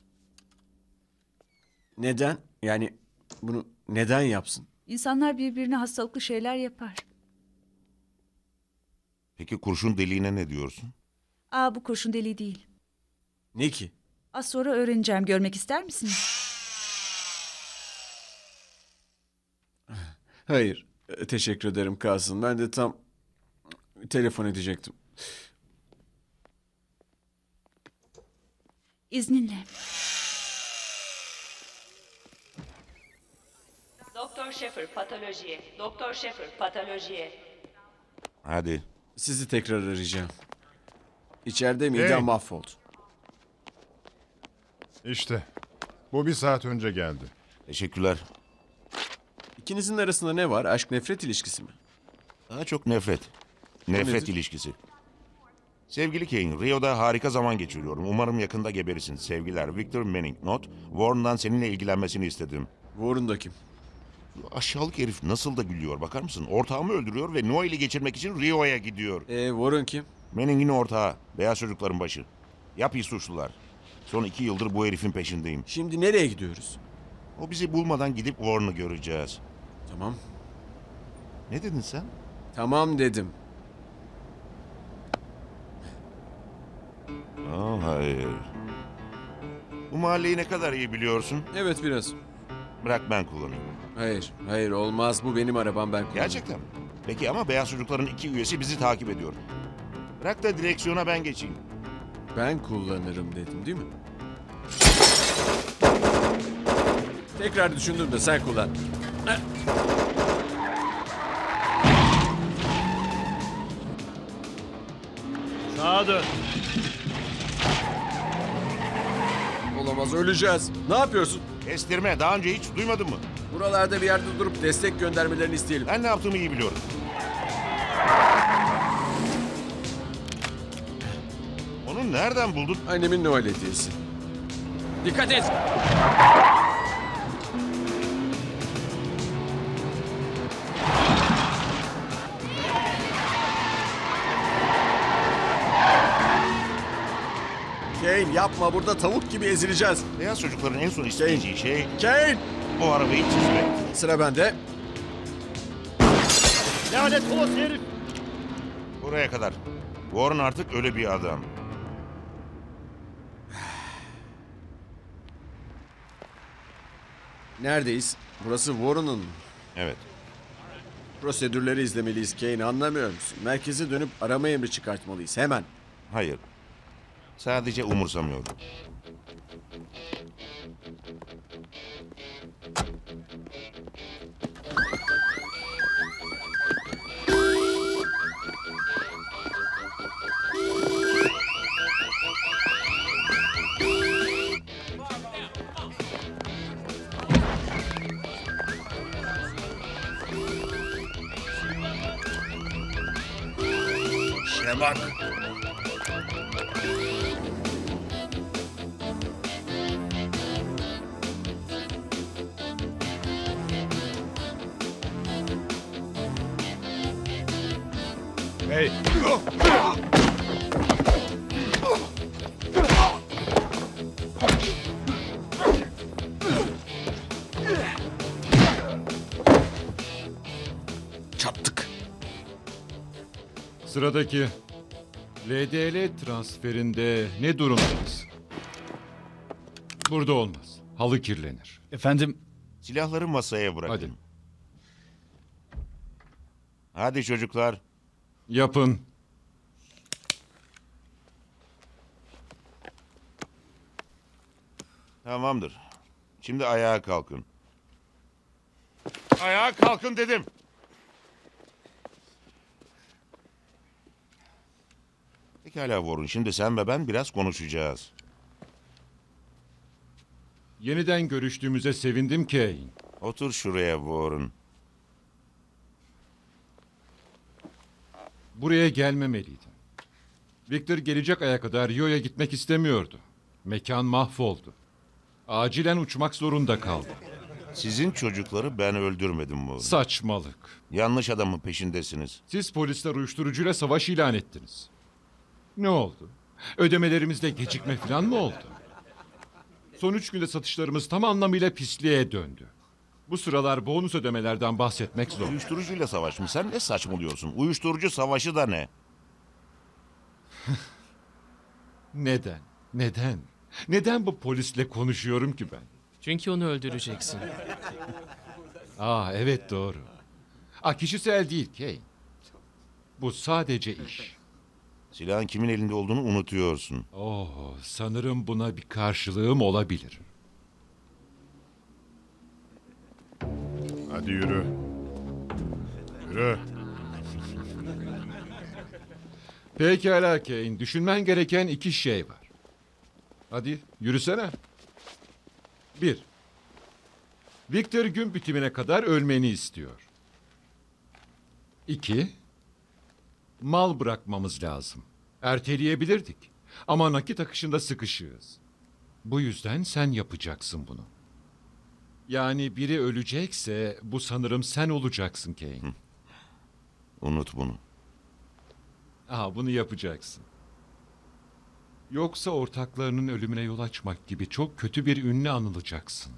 Neden? Yani bunu neden yapsın? İnsanlar birbirine hastalıklı şeyler yapar. Peki kurşun deliğine ne diyorsun? Aa, bu kurşun deliği değil. Ne ki? Az sonra öğreneceğim. Görmek ister misin? Hayır. Teşekkür ederim Kasım. Ben de tam telefon edecektim. İzninle. Doktor Şaffer patolojiye. Doktor Şaffer patolojiye. Hadi. Sizi tekrar arayacağım. İçeride midem mahvoldu. İşte. Bu bir saat önce geldi. Teşekkürler. İkinizin arasında ne var? Aşk nefret ilişkisi mi? Daha çok nefret. Nefret ilişkisi. Sevgili Kane, Rio'da harika zaman geçiriyorum. Umarım yakında geberirsin. Sevgiler, Victor Manning. Not, Warren'dan seninle ilgilenmesini istedim. Warren da kim? Aşağılık herif nasıl da gülüyor, bakar mısın? Ortağımı öldürüyor ve Noel'i geçirmek için Rio'ya gidiyor. Warren kim? Manning'in ortağı, beyaz çocukların başı. Yapı suçlular. Son 2 yıldır bu herifin peşindeyim. Şimdi nereye gidiyoruz? O bizi bulmadan gidip Warren'ı göreceğiz. Tamam. Ne dedin sen? Tamam dedim. Aa, hayır. Bu mahalleyi ne kadar iyi biliyorsun? Evet, biraz. Bırak ben kullanayım. Hayır, hayır olmaz. Bu benim arabam, ben kullanayım. Gerçekten mi? Peki ama beyaz çocukların 2 üyesi bizi takip ediyor. Bırak da direksiyona ben geçeyim. Ben kullanırım dedim, değil mi? Tekrar düşündüm de sen kullan. Sağa dön. Olamaz, öleceğiz. Ne yapıyorsun? Kestirme, daha önce hiç duymadın mı? Buralarda bir yerde durup destek göndermelerini isteyelim. Ben ne yaptığımı iyi biliyorum. Onu nereden buldun? Annemin Noel hediyesi. Dikkat et! Kane yapma, burada tavuk gibi ezileceğiz. Beyaz çocukların en son isteyeceği şey... Kane! O arabayı çizmek. Sıra bende. Lanet olası herif! Buraya kadar. Warren artık öyle bir adam. Neredeyiz? Burası Warren'ın mı? Evet. Prosedürleri izlemeliyiz Kane, anlamıyor musun? Merkeze dönüp arama emri çıkartmalıyız hemen. Hayır. Sadece umursamıyorum. Şemak. Hey. Çattık. Sıradaki LDL transferinde ne durumdayız? Burada olmaz. Halı kirlenir. Efendim? Silahları masaya bırakın. Hadi. Hadi çocuklar. Yapın. Tamamdır. Şimdi ayağa kalkın. Ayağa kalkın dedim. Pekala Warren, şimdi sen ve ben biraz konuşacağız. Yeniden görüştüğümüze sevindim Kane. Otur şuraya Warren. Buraya gelmemeliydim. Victor gelecek aya kadar Rio'ya gitmek istemiyordu. Mekan mahvoldu. Acilen uçmak zorunda kaldı. Sizin çocukları ben öldürmedim mi? Saçmalık. Yanlış adamın peşindesiniz. Siz polisler uyuşturucuyla savaş ilan ettiniz. Ne oldu? Ödemelerimizde gecikme falan mı oldu? Son 3 günde satışlarımız tam anlamıyla pisliğe döndü. Bu sıralar bonus ödemelerden bahsetmek zor. Uyuşturucuyla savaş mı? Sen ne saçmalıyorsun? Uyuşturucu savaşı da ne? Neden? Neden? Neden bu polisle konuşuyorum ki ben? Çünkü onu öldüreceksin. Aa, evet, doğru. Ah, kişisel değil Kane. Bu sadece iş. Silahın kimin elinde olduğunu unutuyorsun. Oh, sanırım buna bir karşılığım olabilir. Hadi yürü. Yürü. Pekala Kane, düşünmen gereken 2 şey var. Hadi yürüsene. 1. Victor gün bitimine kadar ölmeni istiyor. 2. Mal bırakmamız lazım. Erteleyebilirdik. Ama nakit akışında sıkışığız. Bu yüzden sen yapacaksın bunu. Yani biri ölecekse bu sanırım sen olacaksın Kane. Hı. Unut bunu. Aha, bunu yapacaksın. Yoksa ortaklarının ölümüne yol açmak gibi çok kötü bir ünle anılacaksın.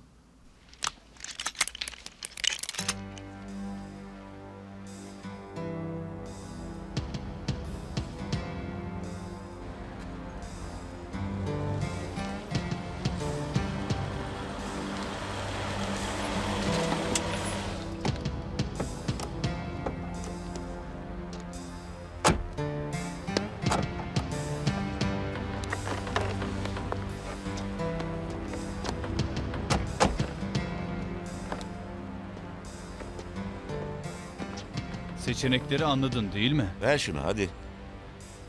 Seçenekleri anladın değil mi? Ver şunu hadi.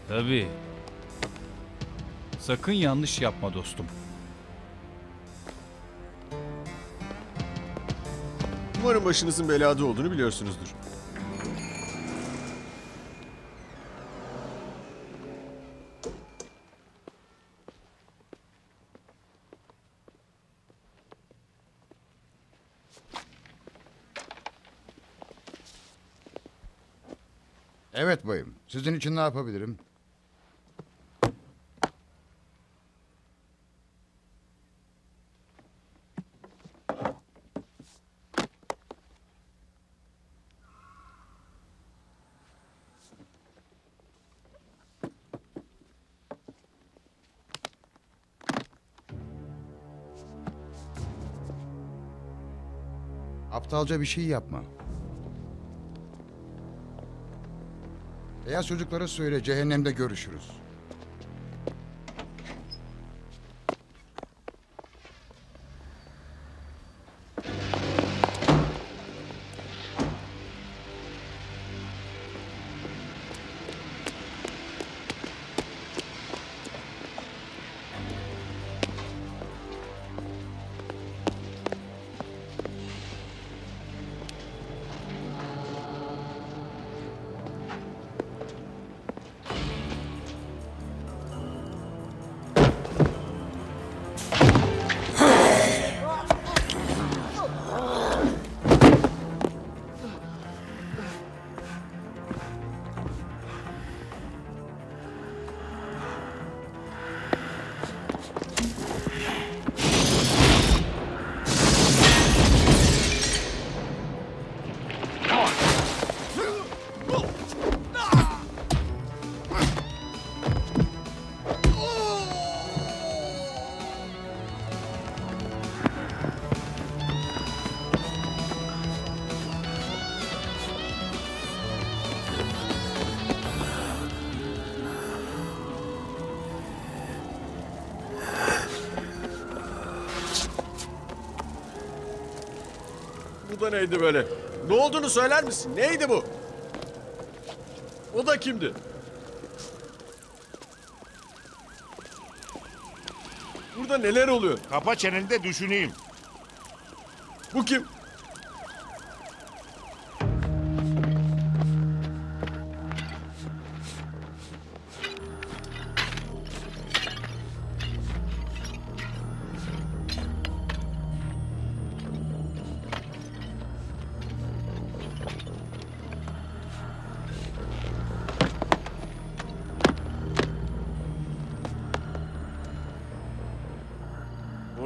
Tabii. Sakın yanlış yapma dostum. Umarım başınızın belada olduğunu biliyorsunuzdur. Evet bayım. Sizin için ne yapabilirim? Aptalca bir şey yapma. Eğer çocuklara söyle, cehennemde görüşürüz. Neydi böyle? Ne olduğunu söyler misin? Neydi bu? O da kimdi? Burada neler oluyor? Kapa çeneni de düşüneyim. Bu kim?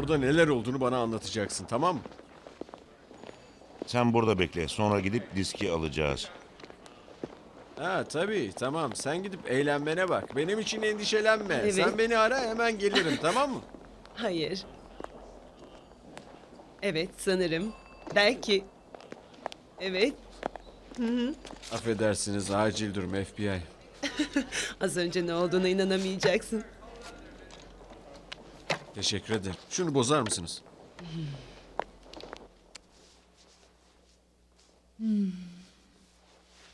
Orada neler olduğunu bana anlatacaksın, tamam mı? Sen burada bekle. Sonra gidip diski alacağız. Ha tabii, tamam. Sen gidip eğlenmene bak. Benim için endişelenme. Evet. Sen beni ara, hemen gelirim, tamam mı? Hayır. Evet, sanırım. Belki. Evet. Hı-hı. Affedersiniz, acil durum FBI. Az önce ne olduğuna inanamayacaksın. Teşekkür ederim. Şunu bozar mısınız?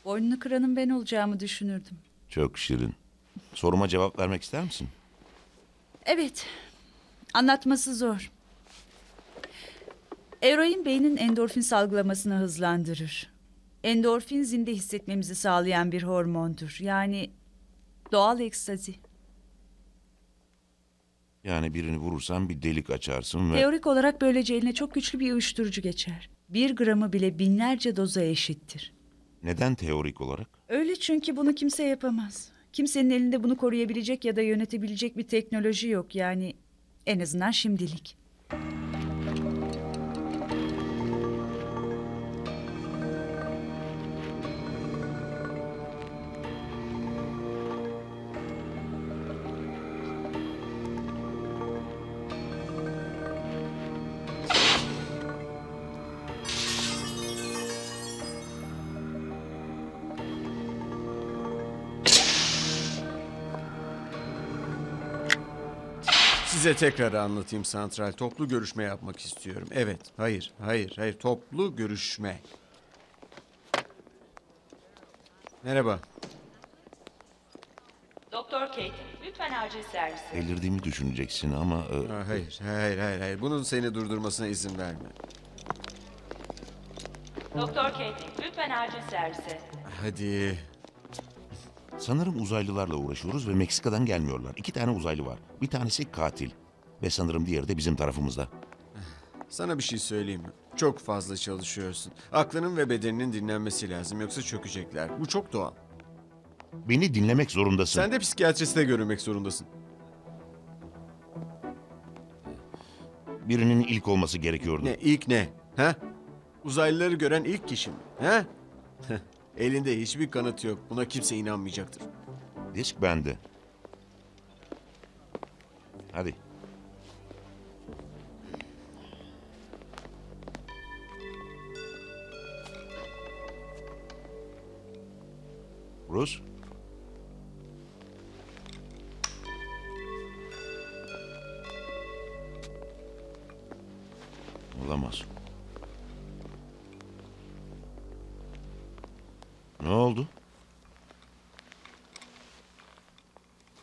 Boynunu kıranın ben olacağımı düşünürdüm. Çok şirin. Soruma cevap vermek ister misin? Evet. Anlatması zor. Eroin beynin endorfin salgılamasını hızlandırır. Endorfin zinde hissetmemizi sağlayan bir hormondur. Yani doğal ekstazi. Yani birini vurursan bir delik açarsın ve... Teorik olarak böylece eline çok güçlü bir uyuşturucu geçer. 1 gramı bile binlerce doza eşittir. Neden teorik olarak? Öyle çünkü bunu kimse yapamaz. Kimsenin elinde bunu koruyabilecek ya da yönetebilecek bir teknoloji yok. Yani en azından şimdilik. Size tekrar anlatayım Santral. Toplu görüşme yapmak istiyorum. Evet, hayır. Toplu görüşme. Merhaba. Doktor Kate, lütfen acil servise. Delirdiğimi düşüneceksin ama... Hayır. Bunun seni durdurmasına izin verme. Doktor Kate, lütfen acil servise. Hadi... Sanırım uzaylılarla uğraşıyoruz ve Meksika'dan gelmiyorlar. 2 tane uzaylı var. Bir tanesi katil. Ve sanırım diğeri de bizim tarafımızda. Sana bir şey söyleyeyim mi? Çok fazla çalışıyorsun. Aklının ve bedeninin dinlenmesi lazım. Yoksa çökecekler. Bu çok doğal. Beni dinlemek zorundasın. Sen de psikiyatriste görünmek zorundasın. Birinin ilk olması gerekiyordu. Ne? İlk ne? Ha? Uzaylıları gören ilk kişi mi? Ha? Elinde hiçbir kanıt yok. Buna kimse inanmayacaktır. Disk bende. Hadi. Bruce? Olamaz. Ne oldu?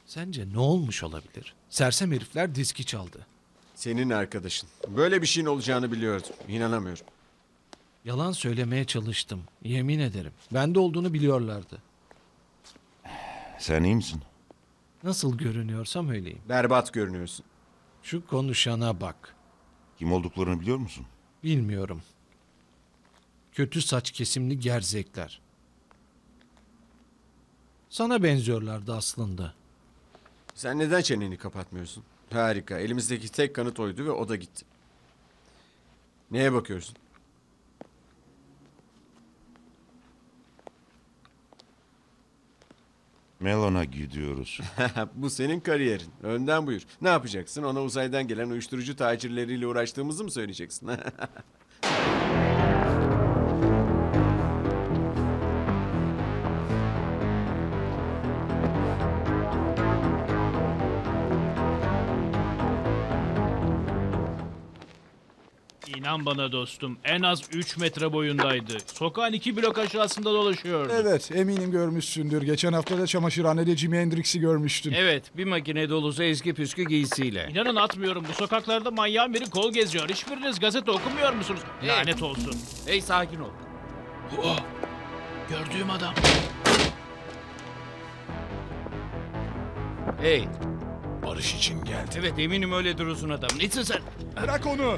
Sence ne olmuş olabilir? Sersem herifler diski çaldı. Senin arkadaşın. Böyle bir şeyin olacağını biliyordum. İnanamıyorum. Yalan söylemeye çalıştım. Yemin ederim. Bende olduğunu biliyorlardı. Sen iyi misin? Nasıl görünüyorsam öyleyim. Berbat görünüyorsun. Şu konuşana bak. Kim olduklarını biliyor musun? Bilmiyorum. Kötü saç kesimli gerzekler. Sana benziyorlardı aslında. Sen neden çeneni kapatmıyorsun? Harika. Elimizdeki tek kanıt oydu ve o da gitti. Neye bakıyorsun? Melon'a gidiyoruz. Bu senin kariyerin. Önden buyur. Ne yapacaksın? Ona uzaydan gelen uyuşturucu tacirleriyle uğraştığımızı mı söyleyeceksin? İnan bana dostum, en az 3 metre boyundaydı. Sokağın 2 blok aşağısında dolaşıyordu. Evet, eminim görmüşsündür. Geçen hafta da çamaşırhanede Jimi Hendrix'i görmüştün. Evet, bir makine dolusu eski püskü giysiyle. İnanın atmıyorum, bu sokaklarda manyağın biri kol geziyor. Hiçbiriniz gazete okumuyor musunuz? Hey. Lanet olsun. Hey, sakin ol. Oh, gördüğüm adam. Hey. Barış için geldi. Evet, eminim öyle durursun adam. Neyse sen. Bırak onu.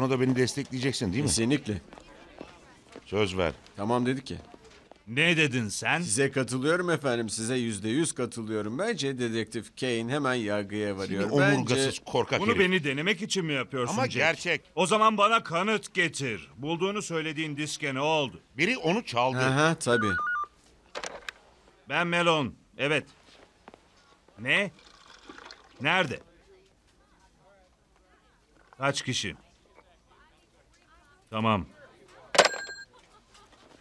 konuda beni destekleyeceksin değil mi? Kesinlikle. Söz ver. Tamam dedik ki. Ne dedin sen? Size katılıyorum efendim. Size %100 katılıyorum. Bence dedektif Kane hemen yargıya varıyor. Şimdi omurgasız bence... korkak bunu herif. Beni denemek için mi yapıyorsun? Ama Jack? Gerçek. O zaman bana kanıt getir. Bulduğunu söylediğin diske ne oldu? Biri onu çaldı. Aha tabii. Ben Malone. Evet. Ne? Nerede? Kaç kişi? Tamam.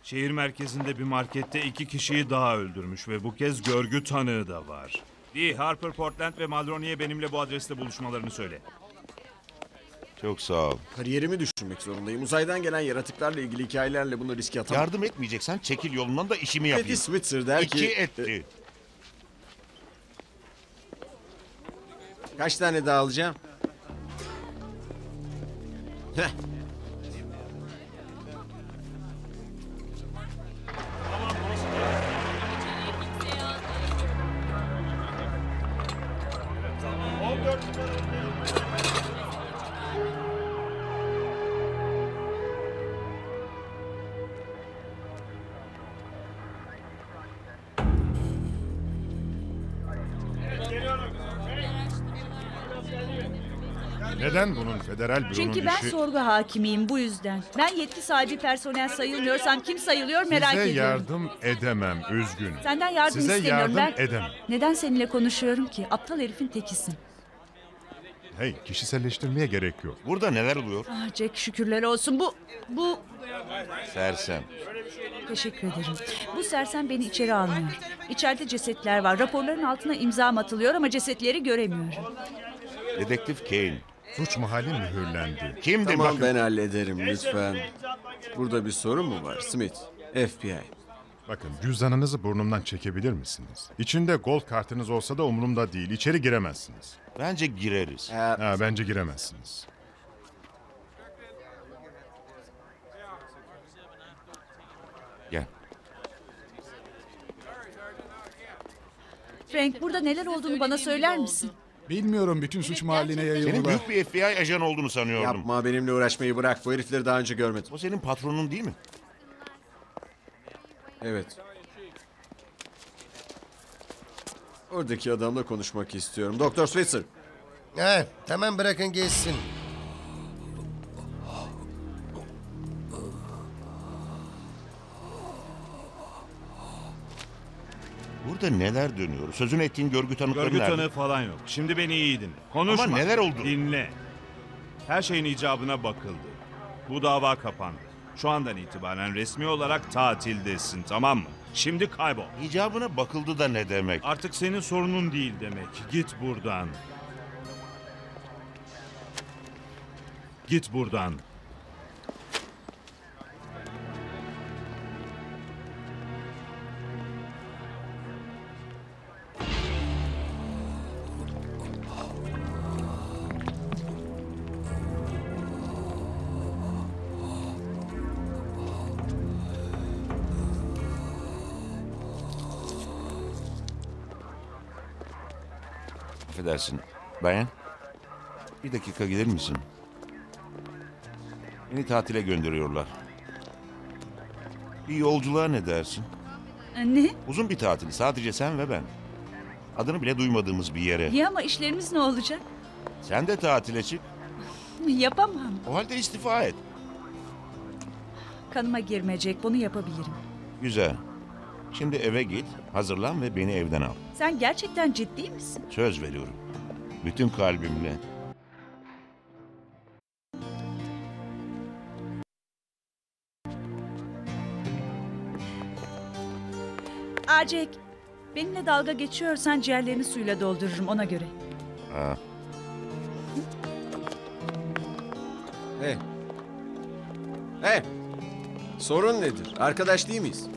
Şehir merkezinde bir markette 2 kişiyi daha öldürmüş ve bu kez görgü tanığı da var. D. Harper, Portland ve Malrone'ye benimle bu adreste buluşmalarını söyle. Çok sağ ol. Kariyerimi düşünmek zorundayım. Uzaydan gelen yaratıklarla ilgili hikayelerle bunu riske atamam. Yardım etmeyeceksen çekil yolundan da işimi yapayım. Eddie Switzer der ki... 2 etti. Kaç tane daha alacağım? Heh. Neden bunun federal büronun işi... Çünkü ben sorgu hakimiyim bu yüzden. Ben yetki sahibi personel sayılmıyorsam kim sayılıyor merak ediyorum. Size yardım edemem üzgün. Senden yardım size istemiyorum yardım ben. Edemem. Neden seninle konuşuyorum ki? Aptal herifin tekisin. Hey kişiselleştirmeye gerek yok. Burada neler oluyor? Ah Jack şükürler olsun bu... Sersem. Teşekkür ederim. Bu sersem beni içeri almıyor. İçeride cesetler var. Raporların altına imzam atılıyor ama cesetleri göremiyorum. Dedektif Kane. Suç mahalli mühürlendi. Kimdi? Tamam bakın. Ben hallederim lütfen. Burada bir sorun mu var Smith? FBI. Bakın cüzdanınızı burnumdan çekebilir misiniz? İçinde gold kartınız olsa da umurumda değil. İçeri giremezsiniz. Bence gireriz. Bence giremezsiniz. Gel. Frank burada neler olduğunu bana söyler misin? Bilmiyorum bütün suç mahalline yayıldı. Senin büyük bir FBI ajanı olduğunu sanıyordum. Yapma benimle uğraşmayı bırak. Bu herifleri daha önce görmedim. O senin patronun değil mi? Evet. Oradaki adamla konuşmak istiyorum. Doktor Switzer. Tamam bırakın geçsin. Burada neler dönüyor? Sözünü ettiğin görgü tanıkları nerede? Görgü tanığı falan yok. Şimdi beni iyi dinle. Konuşma. Ama neler oldu? Dinle. Her şeyin icabına bakıldı. Bu dava kapandı. Şu andan itibaren resmi olarak tatildesin tamam mı? Şimdi kaybol. İcabına bakıldı da ne demek? Artık senin sorunun değil demek. Git buradan. Git buradan. Affedersin. Bayan, bir dakika gelir misin? Beni tatile gönderiyorlar. Bir yolculuğa ne dersin? Ne? Uzun bir tatil. Sadece sen ve ben. Adını bile duymadığımız bir yere. Ya ama işlerimiz ne olacak? Sen de tatile çık. Yapamam. O halde istifa et. Kanıma girmeyecek. Bunu yapabilirim. Güzel. Şimdi eve git, hazırlan ve beni evden al. Sen gerçekten ciddi misin? Söz veriyorum. Bütün kalbimle. Jack, benimle dalga geçiyorsan ciğerlerini suyla doldururum ona göre. Ha. Hey. Sorun nedir? Arkadaş değil miyiz?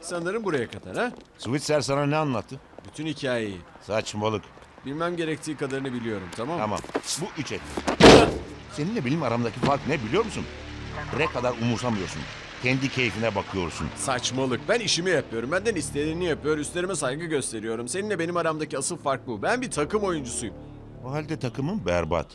Sanırım buraya kadar ha? Switzer sana ne anlattı? Bütün hikayeyi. Saçmalık. Bilmem gerektiği kadarını biliyorum tamam mı? Tamam. Bu 3 et. Seninle benim aramdaki fark ne biliyor musun? Ne kadar umursamıyorsun. Kendi keyfine bakıyorsun. Saçmalık. Ben işimi yapıyorum. Benden istediğini yapıyor. Üstlerime saygı gösteriyorum. Seninle benim aramdaki asıl fark bu. Ben bir takım oyuncusuyum. O halde takımın berbat.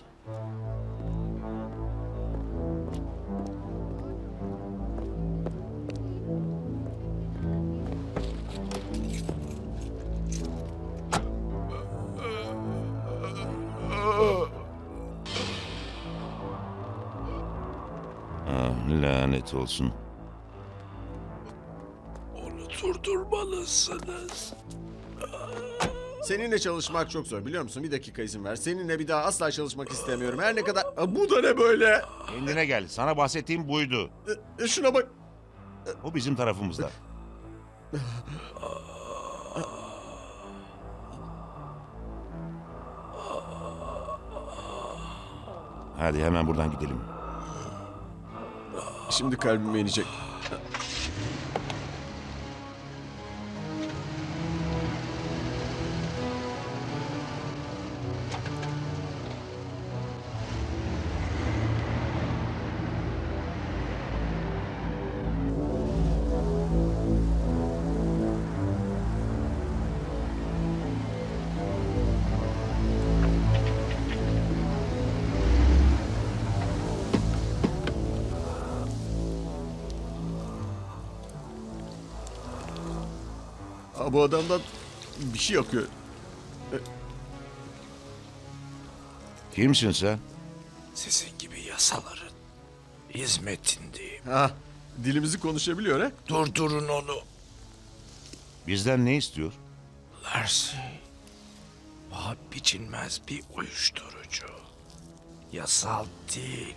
lanet olsun. Onu durdurmalısınız. Seninle çalışmak çok zor biliyor musun? Bir dakika izin ver. Seninle bir daha asla çalışmak istemiyorum. Her ne kadar... Bu da ne böyle? Kendine gel. Sana bahsettiğim buydu. Şuna bak. O bizim tarafımızda. Hadi hemen buradan gidelim. Şimdi kalbime inecek. Bu adamdan bir şey akıyor. Kimsin sen? Sizin gibi yasaların hizmetindeyim. Ha, dilimizi konuşabiliyor ha? Durdurun onu. Bizden ne istiyor? Larsi, paha biçilmez bir uyuşturucu. Yasal değil.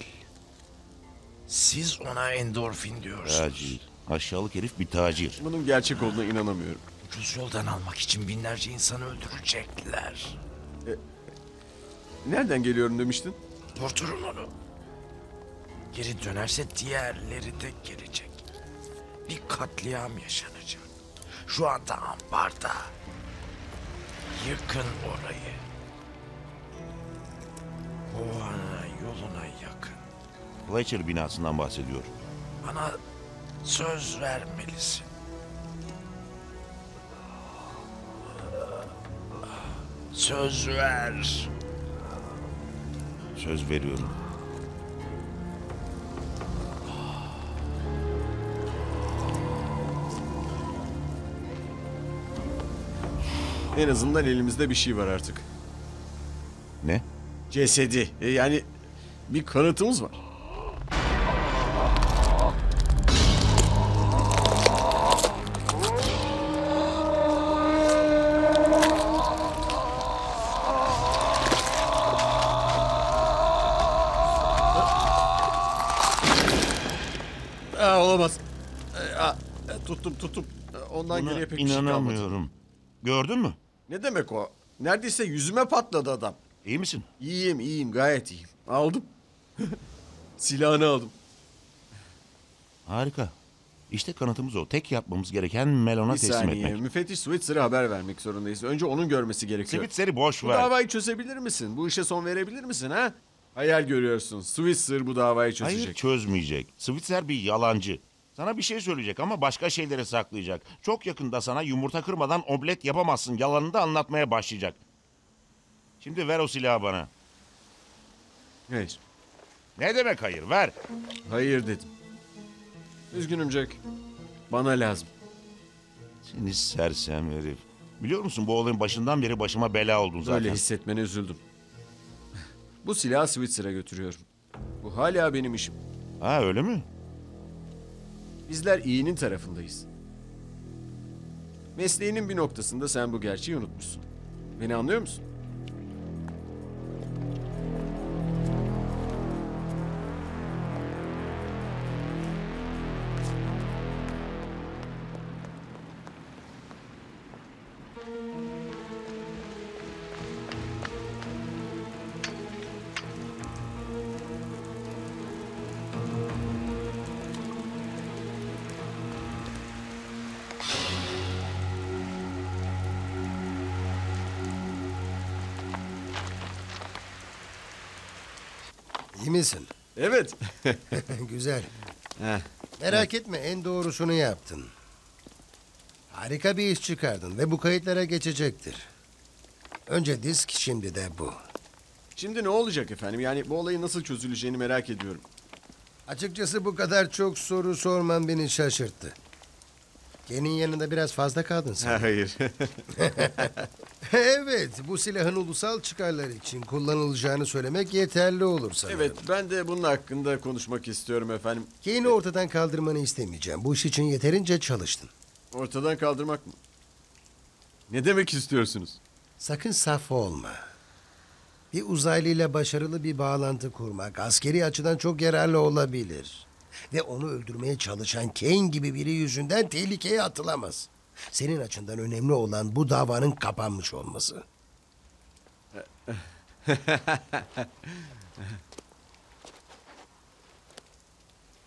Siz ona endorfin diyorsunuz. Tacir. Aşağılık herif bir tacir. Bunun gerçek olduğuna inanamıyorum. Ucuz yoldan almak için binlerce insanı öldürecekler. Nereden geliyorum demiştin? Durdurun onu. Geri dönerse diğerleri de gelecek. Bir katliam yaşanacak. Şu anda ambarda. Yıkın orayı. Kovana yoluna yakın. Fletcher binasından bahsediyor. Bana söz vermelisin. Söz ver. Söz veriyorum. En azından elimizde bir şey var artık. Ne? Cesedi. Yani bir kanıtımız var. Tuttum. Ondan geriye pek bir şey kalmadı. İnanamıyorum. Gördün mü? Ne demek o? Neredeyse yüzüme patladı adam. İyi misin? İyiyim. Gayet iyiyim. Aldım. Silahını aldım. Harika. İşte kanıtımız o. Tek yapmamız gereken Malone'a teslim etmek. Bir saniye. Müfettiş Switzer'a haber vermek zorundayız. Önce onun görmesi gerekiyor. Switzer'i boş ver. Bu davayı çözebilir misin? Bu işe son verebilir misin ha? Hayal görüyorsun. Switzer bu davayı çözecek. Hayır, çözmeyecek. Switzer bir yalancı. Sana bir şey söyleyecek ama başka şeyleri saklayacak. Çok yakında sana yumurta kırmadan omlet yapamazsın yalanını da anlatmaya başlayacak. Şimdi ver o silahı bana. Hayır. Ne demek hayır? Ver. Hayır dedim. Üzgünüm Jack. Bana lazım. Seni sersem herif. Biliyor musun bu olayın başından beri başıma bela oldun zaten. Öyle hissetmene üzüldüm. Bu silahı Switzer'a götürüyorum. Bu hala benim işim. Ha öyle mi? Bizler iyinin tarafındayız. Mesleğinin bir noktasında sen bu gerçeği unutmuşsun. Beni anlıyor musun? Misin? Evet. Güzel. Heh. Merak etme, en doğrusunu yaptın. Harika bir iş çıkardın ve bu kayıtlara geçecektir. Önce disk, şimdi de bu. Şimdi ne olacak efendim? Yani bu olayın nasıl çözüleceğini merak ediyorum. Açıkçası bu kadar çok soru sorman beni şaşırttı. Kenin yanında biraz fazla kaldın sen. Hayır. Evet, bu silahın ulusal çıkarlar için kullanılacağını söylemek yeterli olur sanırım. Evet, ben de bunun hakkında konuşmak istiyorum efendim. Kane'i ortadan kaldırmanı istemeyeceğim. Bu iş için yeterince çalıştın. Ortadan kaldırmak mı? Ne demek istiyorsunuz? Sakın saf olma. Bir uzaylıyla başarılı bir bağlantı kurmak askeri açıdan çok yararlı olabilir. Ve onu öldürmeye çalışan Kane gibi biri yüzünden tehlikeye atılamaz. Senin açından önemli olan bu davanın kapanmış olması.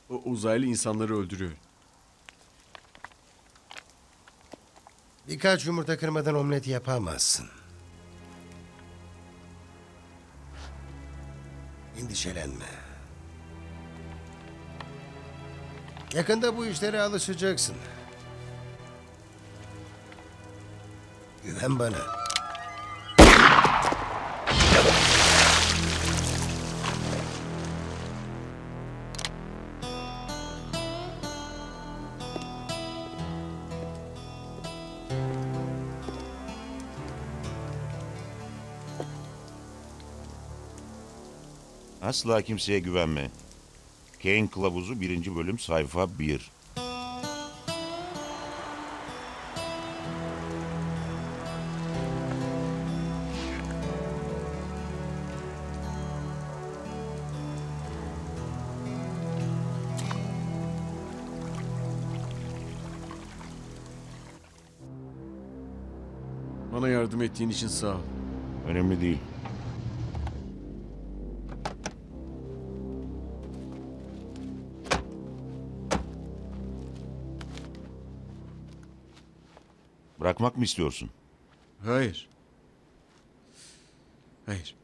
O uzaylı insanları öldürüyor. Birkaç yumurta kırmadan omlet yapamazsın. Endişelenme. Yakında bu işlere alışacaksın. Güven bana. Asla kimseye güvenme. Kane Kılavuzu 1. bölüm sayfa 1. Bana yardım ettiğin için sağ ol. Önemli değil. Bırakmak mı istiyorsun? Hayır. Hayır.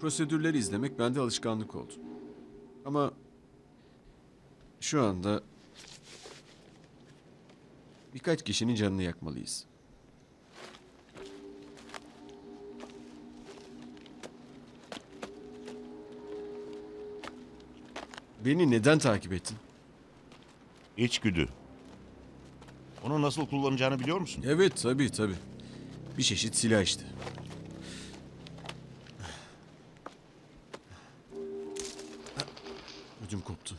Prosedürleri izlemek bende alışkanlık oldu. Ama şu anda birkaç kişinin canını yakmalıyız. Beni neden takip ettin? İçgüdü. Onu nasıl kullanacağını biliyor musun? Evet, tabii. Bir çeşit silah işte. Ödüm koptu.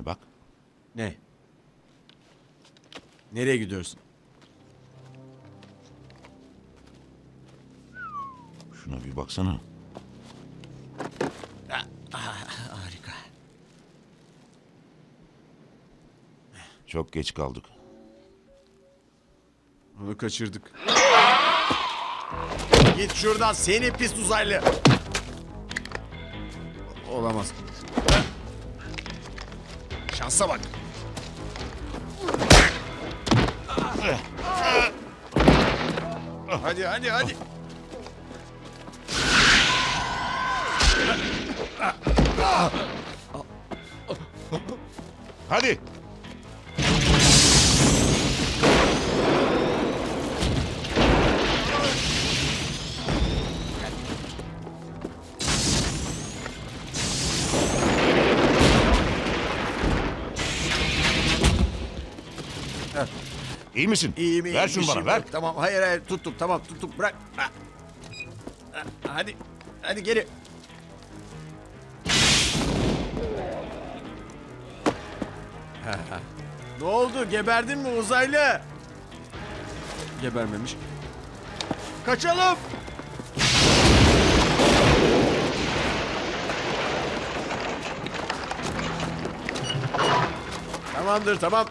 Bak. Ne? Nereye gidiyorsun? Şuna bir baksana. Harika. Çok geç kaldık. Onu kaçırdık. Git şuradan seni pis uzaylı. Olamaz. Şansa bak. Hadi. Hadi. İyi misin? İyiyim. Ver şunu bana, ver. Tamam, hayır. Tuttum, bırak. Hadi geri. Ne oldu, geberdin mi uzaylı? Gebermemiş. Kaçalım! Tamamdır, tamam.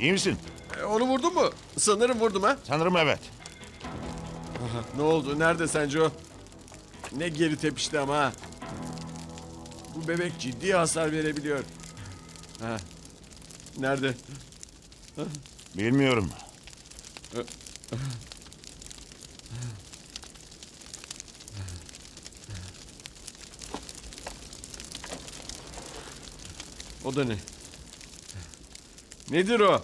İyi misin? Onu vurdun mu? Sanırım vurdum ha? Sanırım evet. Ne oldu? Nerede sence o? Ne geri tepişti ama ha? Bu bebek ciddi hasar verebiliyor. Ha. Nerede? Bilmiyorum. O da ne? Nedir o?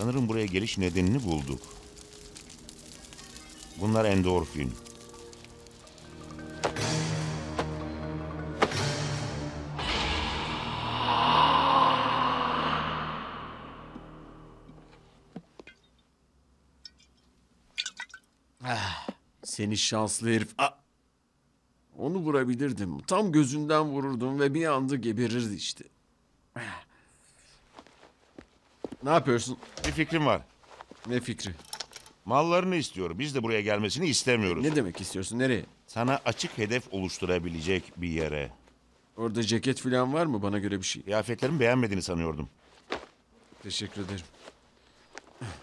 Sanırım buraya geliş nedenini bulduk. Bunlar endorfin. Seni şanslı herif. Onu vurabilirdim. Tam gözünden vururdum ve bir anda geberirdi işte. Ne yapıyorsun? Bir fikrim var. Ne fikri? Mallarını istiyor. Biz de buraya gelmesini istemiyoruz. Ne demek istiyorsun? Nereye? Sana açık hedef oluşturabilecek bir yere. Orada ceket falan var mı? Bana göre bir şey. Kıyafetlerimi beğenmediğini sanıyordum. Teşekkür ederim.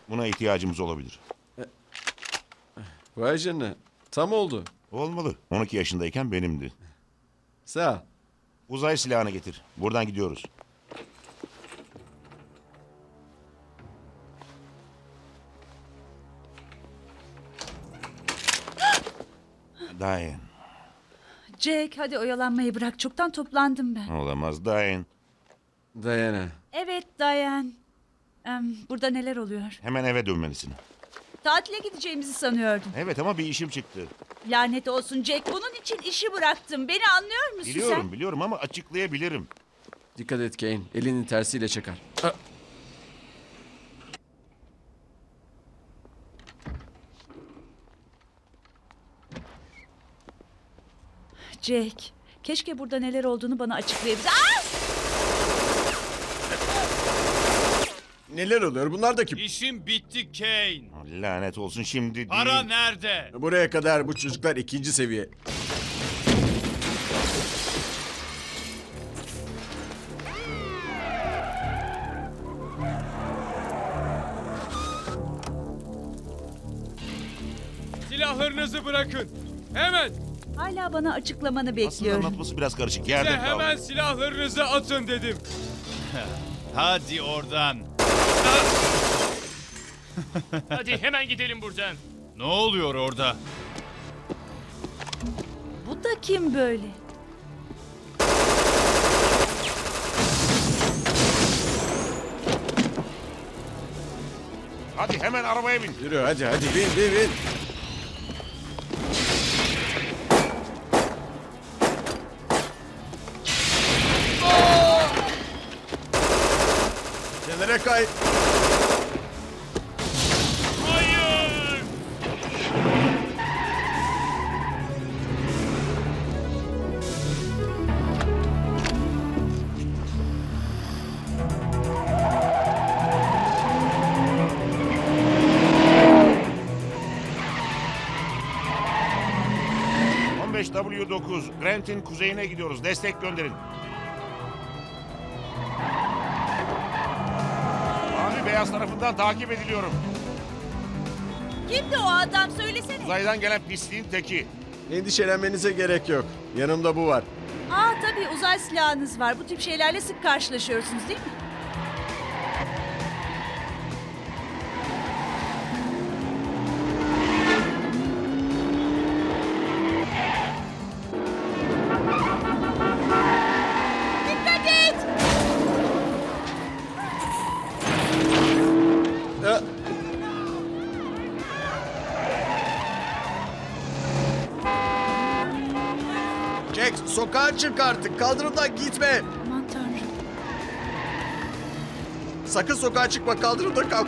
Buna ihtiyacımız olabilir. Vay canına. Tam oldu. Olmalı. 12 yaşındayken benimdi. Sağ ol. Uzay silahını getir. Buradan gidiyoruz. Dayan. Jack, hadi oyalanmayı bırak. Çoktan toplandım ben. Olamaz. Dayan. Dayan. Evet, dayan. Burada neler oluyor? Hemen eve dönmelisin. Tatile gideceğimizi sanıyordum. Evet ama bir işim çıktı. Lanet olsun Jack. Bunun için işi bıraktım. Beni anlıyor musun sen? Biliyorum ama açıklayabilirim. Dikkat et Kane. Elinin tersiyle çakar. Jack, keşke burada neler olduğunu bana açıklayabilir. Neler oluyor? Bunlar da kim? İşim bitti Kane. Lanet olsun şimdi değil. Para nerede? Buraya kadar bu çocuklar ikinci seviye. Silahlarınızı bırakın. Hemen. Hala bana açıklamanı bekliyorum. Aslında anlatması biraz karışık. Yerde kaldı. Hemen silahlarınızı atın dedim. Hadi oradan. Hadi hemen gidelim buradan. Ne oluyor orada? Bu da kim böyle? Hadi hemen arabaya bin. Yürü hadi bin. Kenara kay. W9, Grant'in kuzeyine gidiyoruz. Destek gönderin. Mavi beyaz tarafından takip ediliyorum. Kimdi o adam? Söylesene. Uzaydan gelen pisliğin teki. Endişelenmenize gerek yok. Yanımda bu var. Tabii uzay silahınız var. Bu tip şeylerle sık karşılaşıyorsunuz değil mi? Sokağa çık artık. Kaldırımdan gitme. Aman Tanrım. Sakın sokağa çıkma. Kaldırımda kal.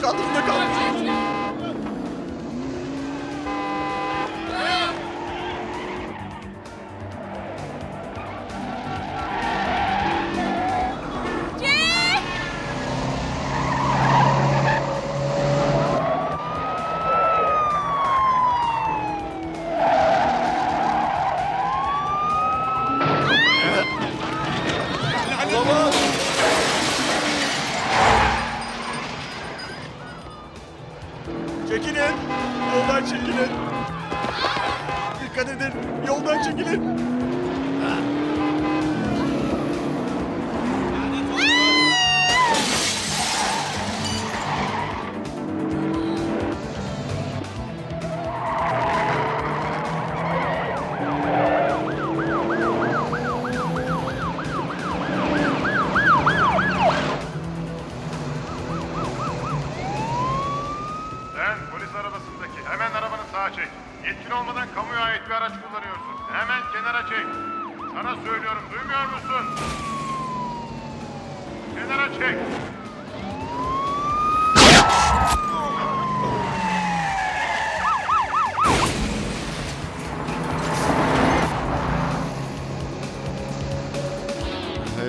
çek.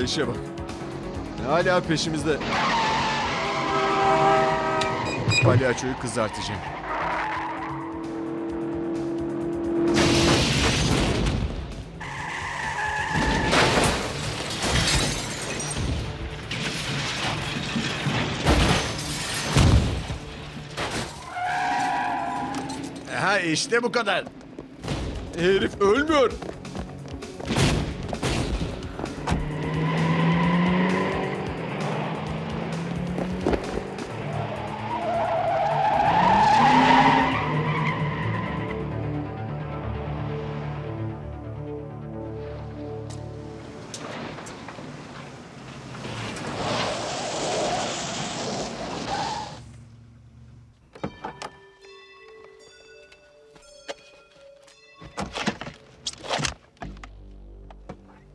İşe bak. Hala peşimizde. Palyaçoyu kızartacağım. Ha işte bu kadar. Herif ölmüyor.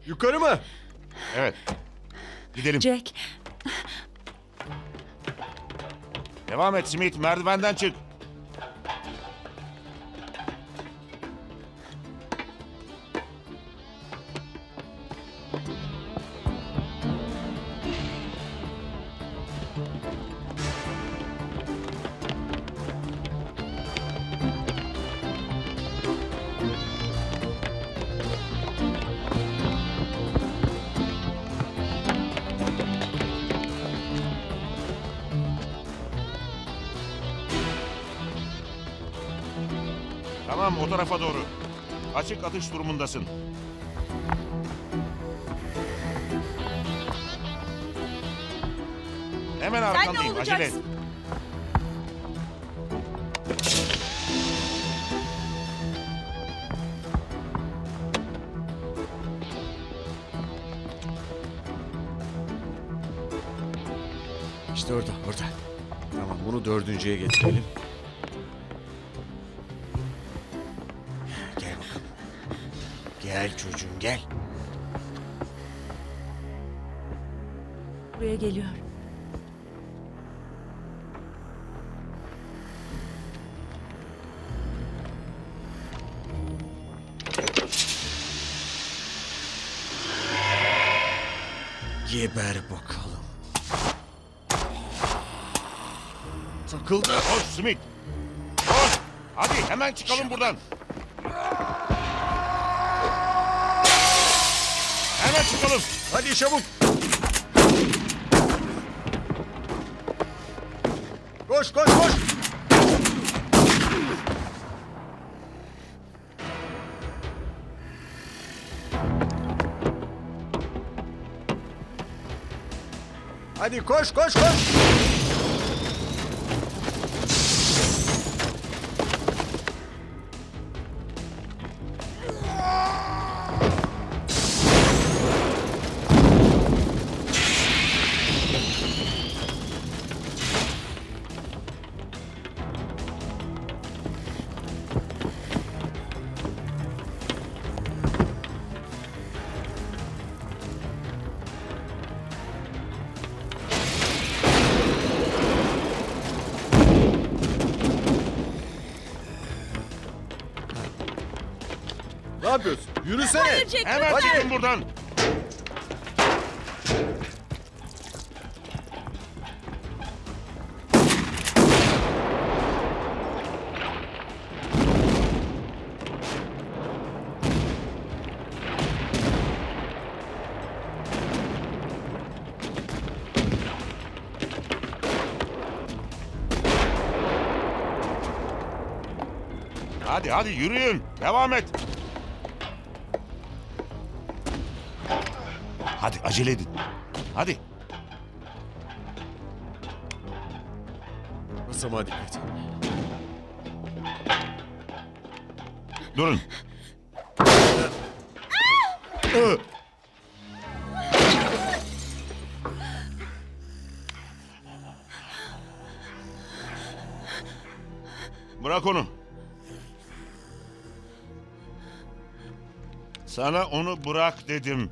Yukarı mı? Evet. Gidelim. Jack. Devam et Smith. Merdivenden çık. O tarafa doğru. Açık atış durumundasın. Hemen arkandayım. Acele et. İşte orada, orada. Tamam, bunu dördüncüye getirelim. Gel çocuğum gel. Buraya geliyor. Geber bakalım. Takıldı. Koş Smith. Koş. Hadi hemen çıkalım buradan. Hemen çıkalım. Hadi çabuk. Koş koş koş. Hadi koş koş koş. Ne yapıyorsun? Yürüsene. Hayır, Jack, hemen çıkın buradan. Hadi hadi yürüyün. Devam et. Hadi acele edin. Hadi. Basamağa dikkat. Durun. Bırak onu. Sana onu bırak dedim.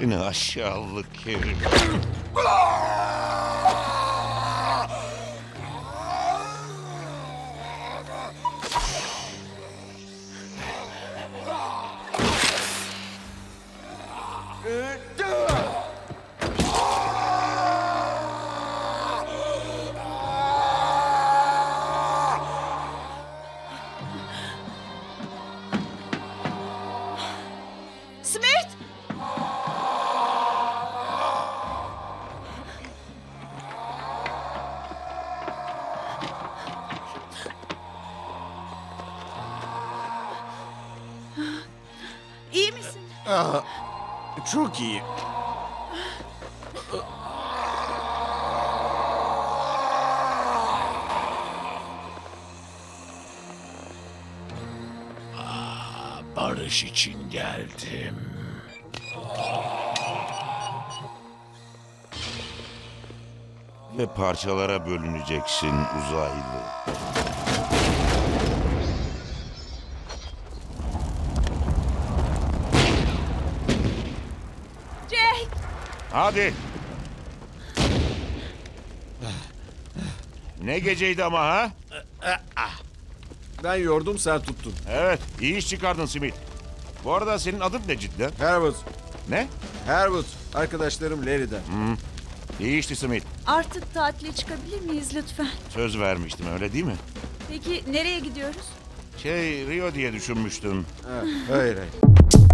Seni aşağılık herif. Çok iyi. Barış için geldim. Ve parçalara bölüneceksin uzaylı. Hadi. Ne geceydi ama ha? Ben yordum, sen tuttun. Evet, iyi iş çıkardın Smith. Bu arada senin adın ne cidden? Herbert. Ne? Herbert. Arkadaşlarım Larry'den. Hmm. İyi işti Smith. Artık tatile çıkabilir miyiz lütfen? Söz vermiştim, öyle değil mi? Peki nereye gidiyoruz? Rio diye düşünmüştüm. Hayır.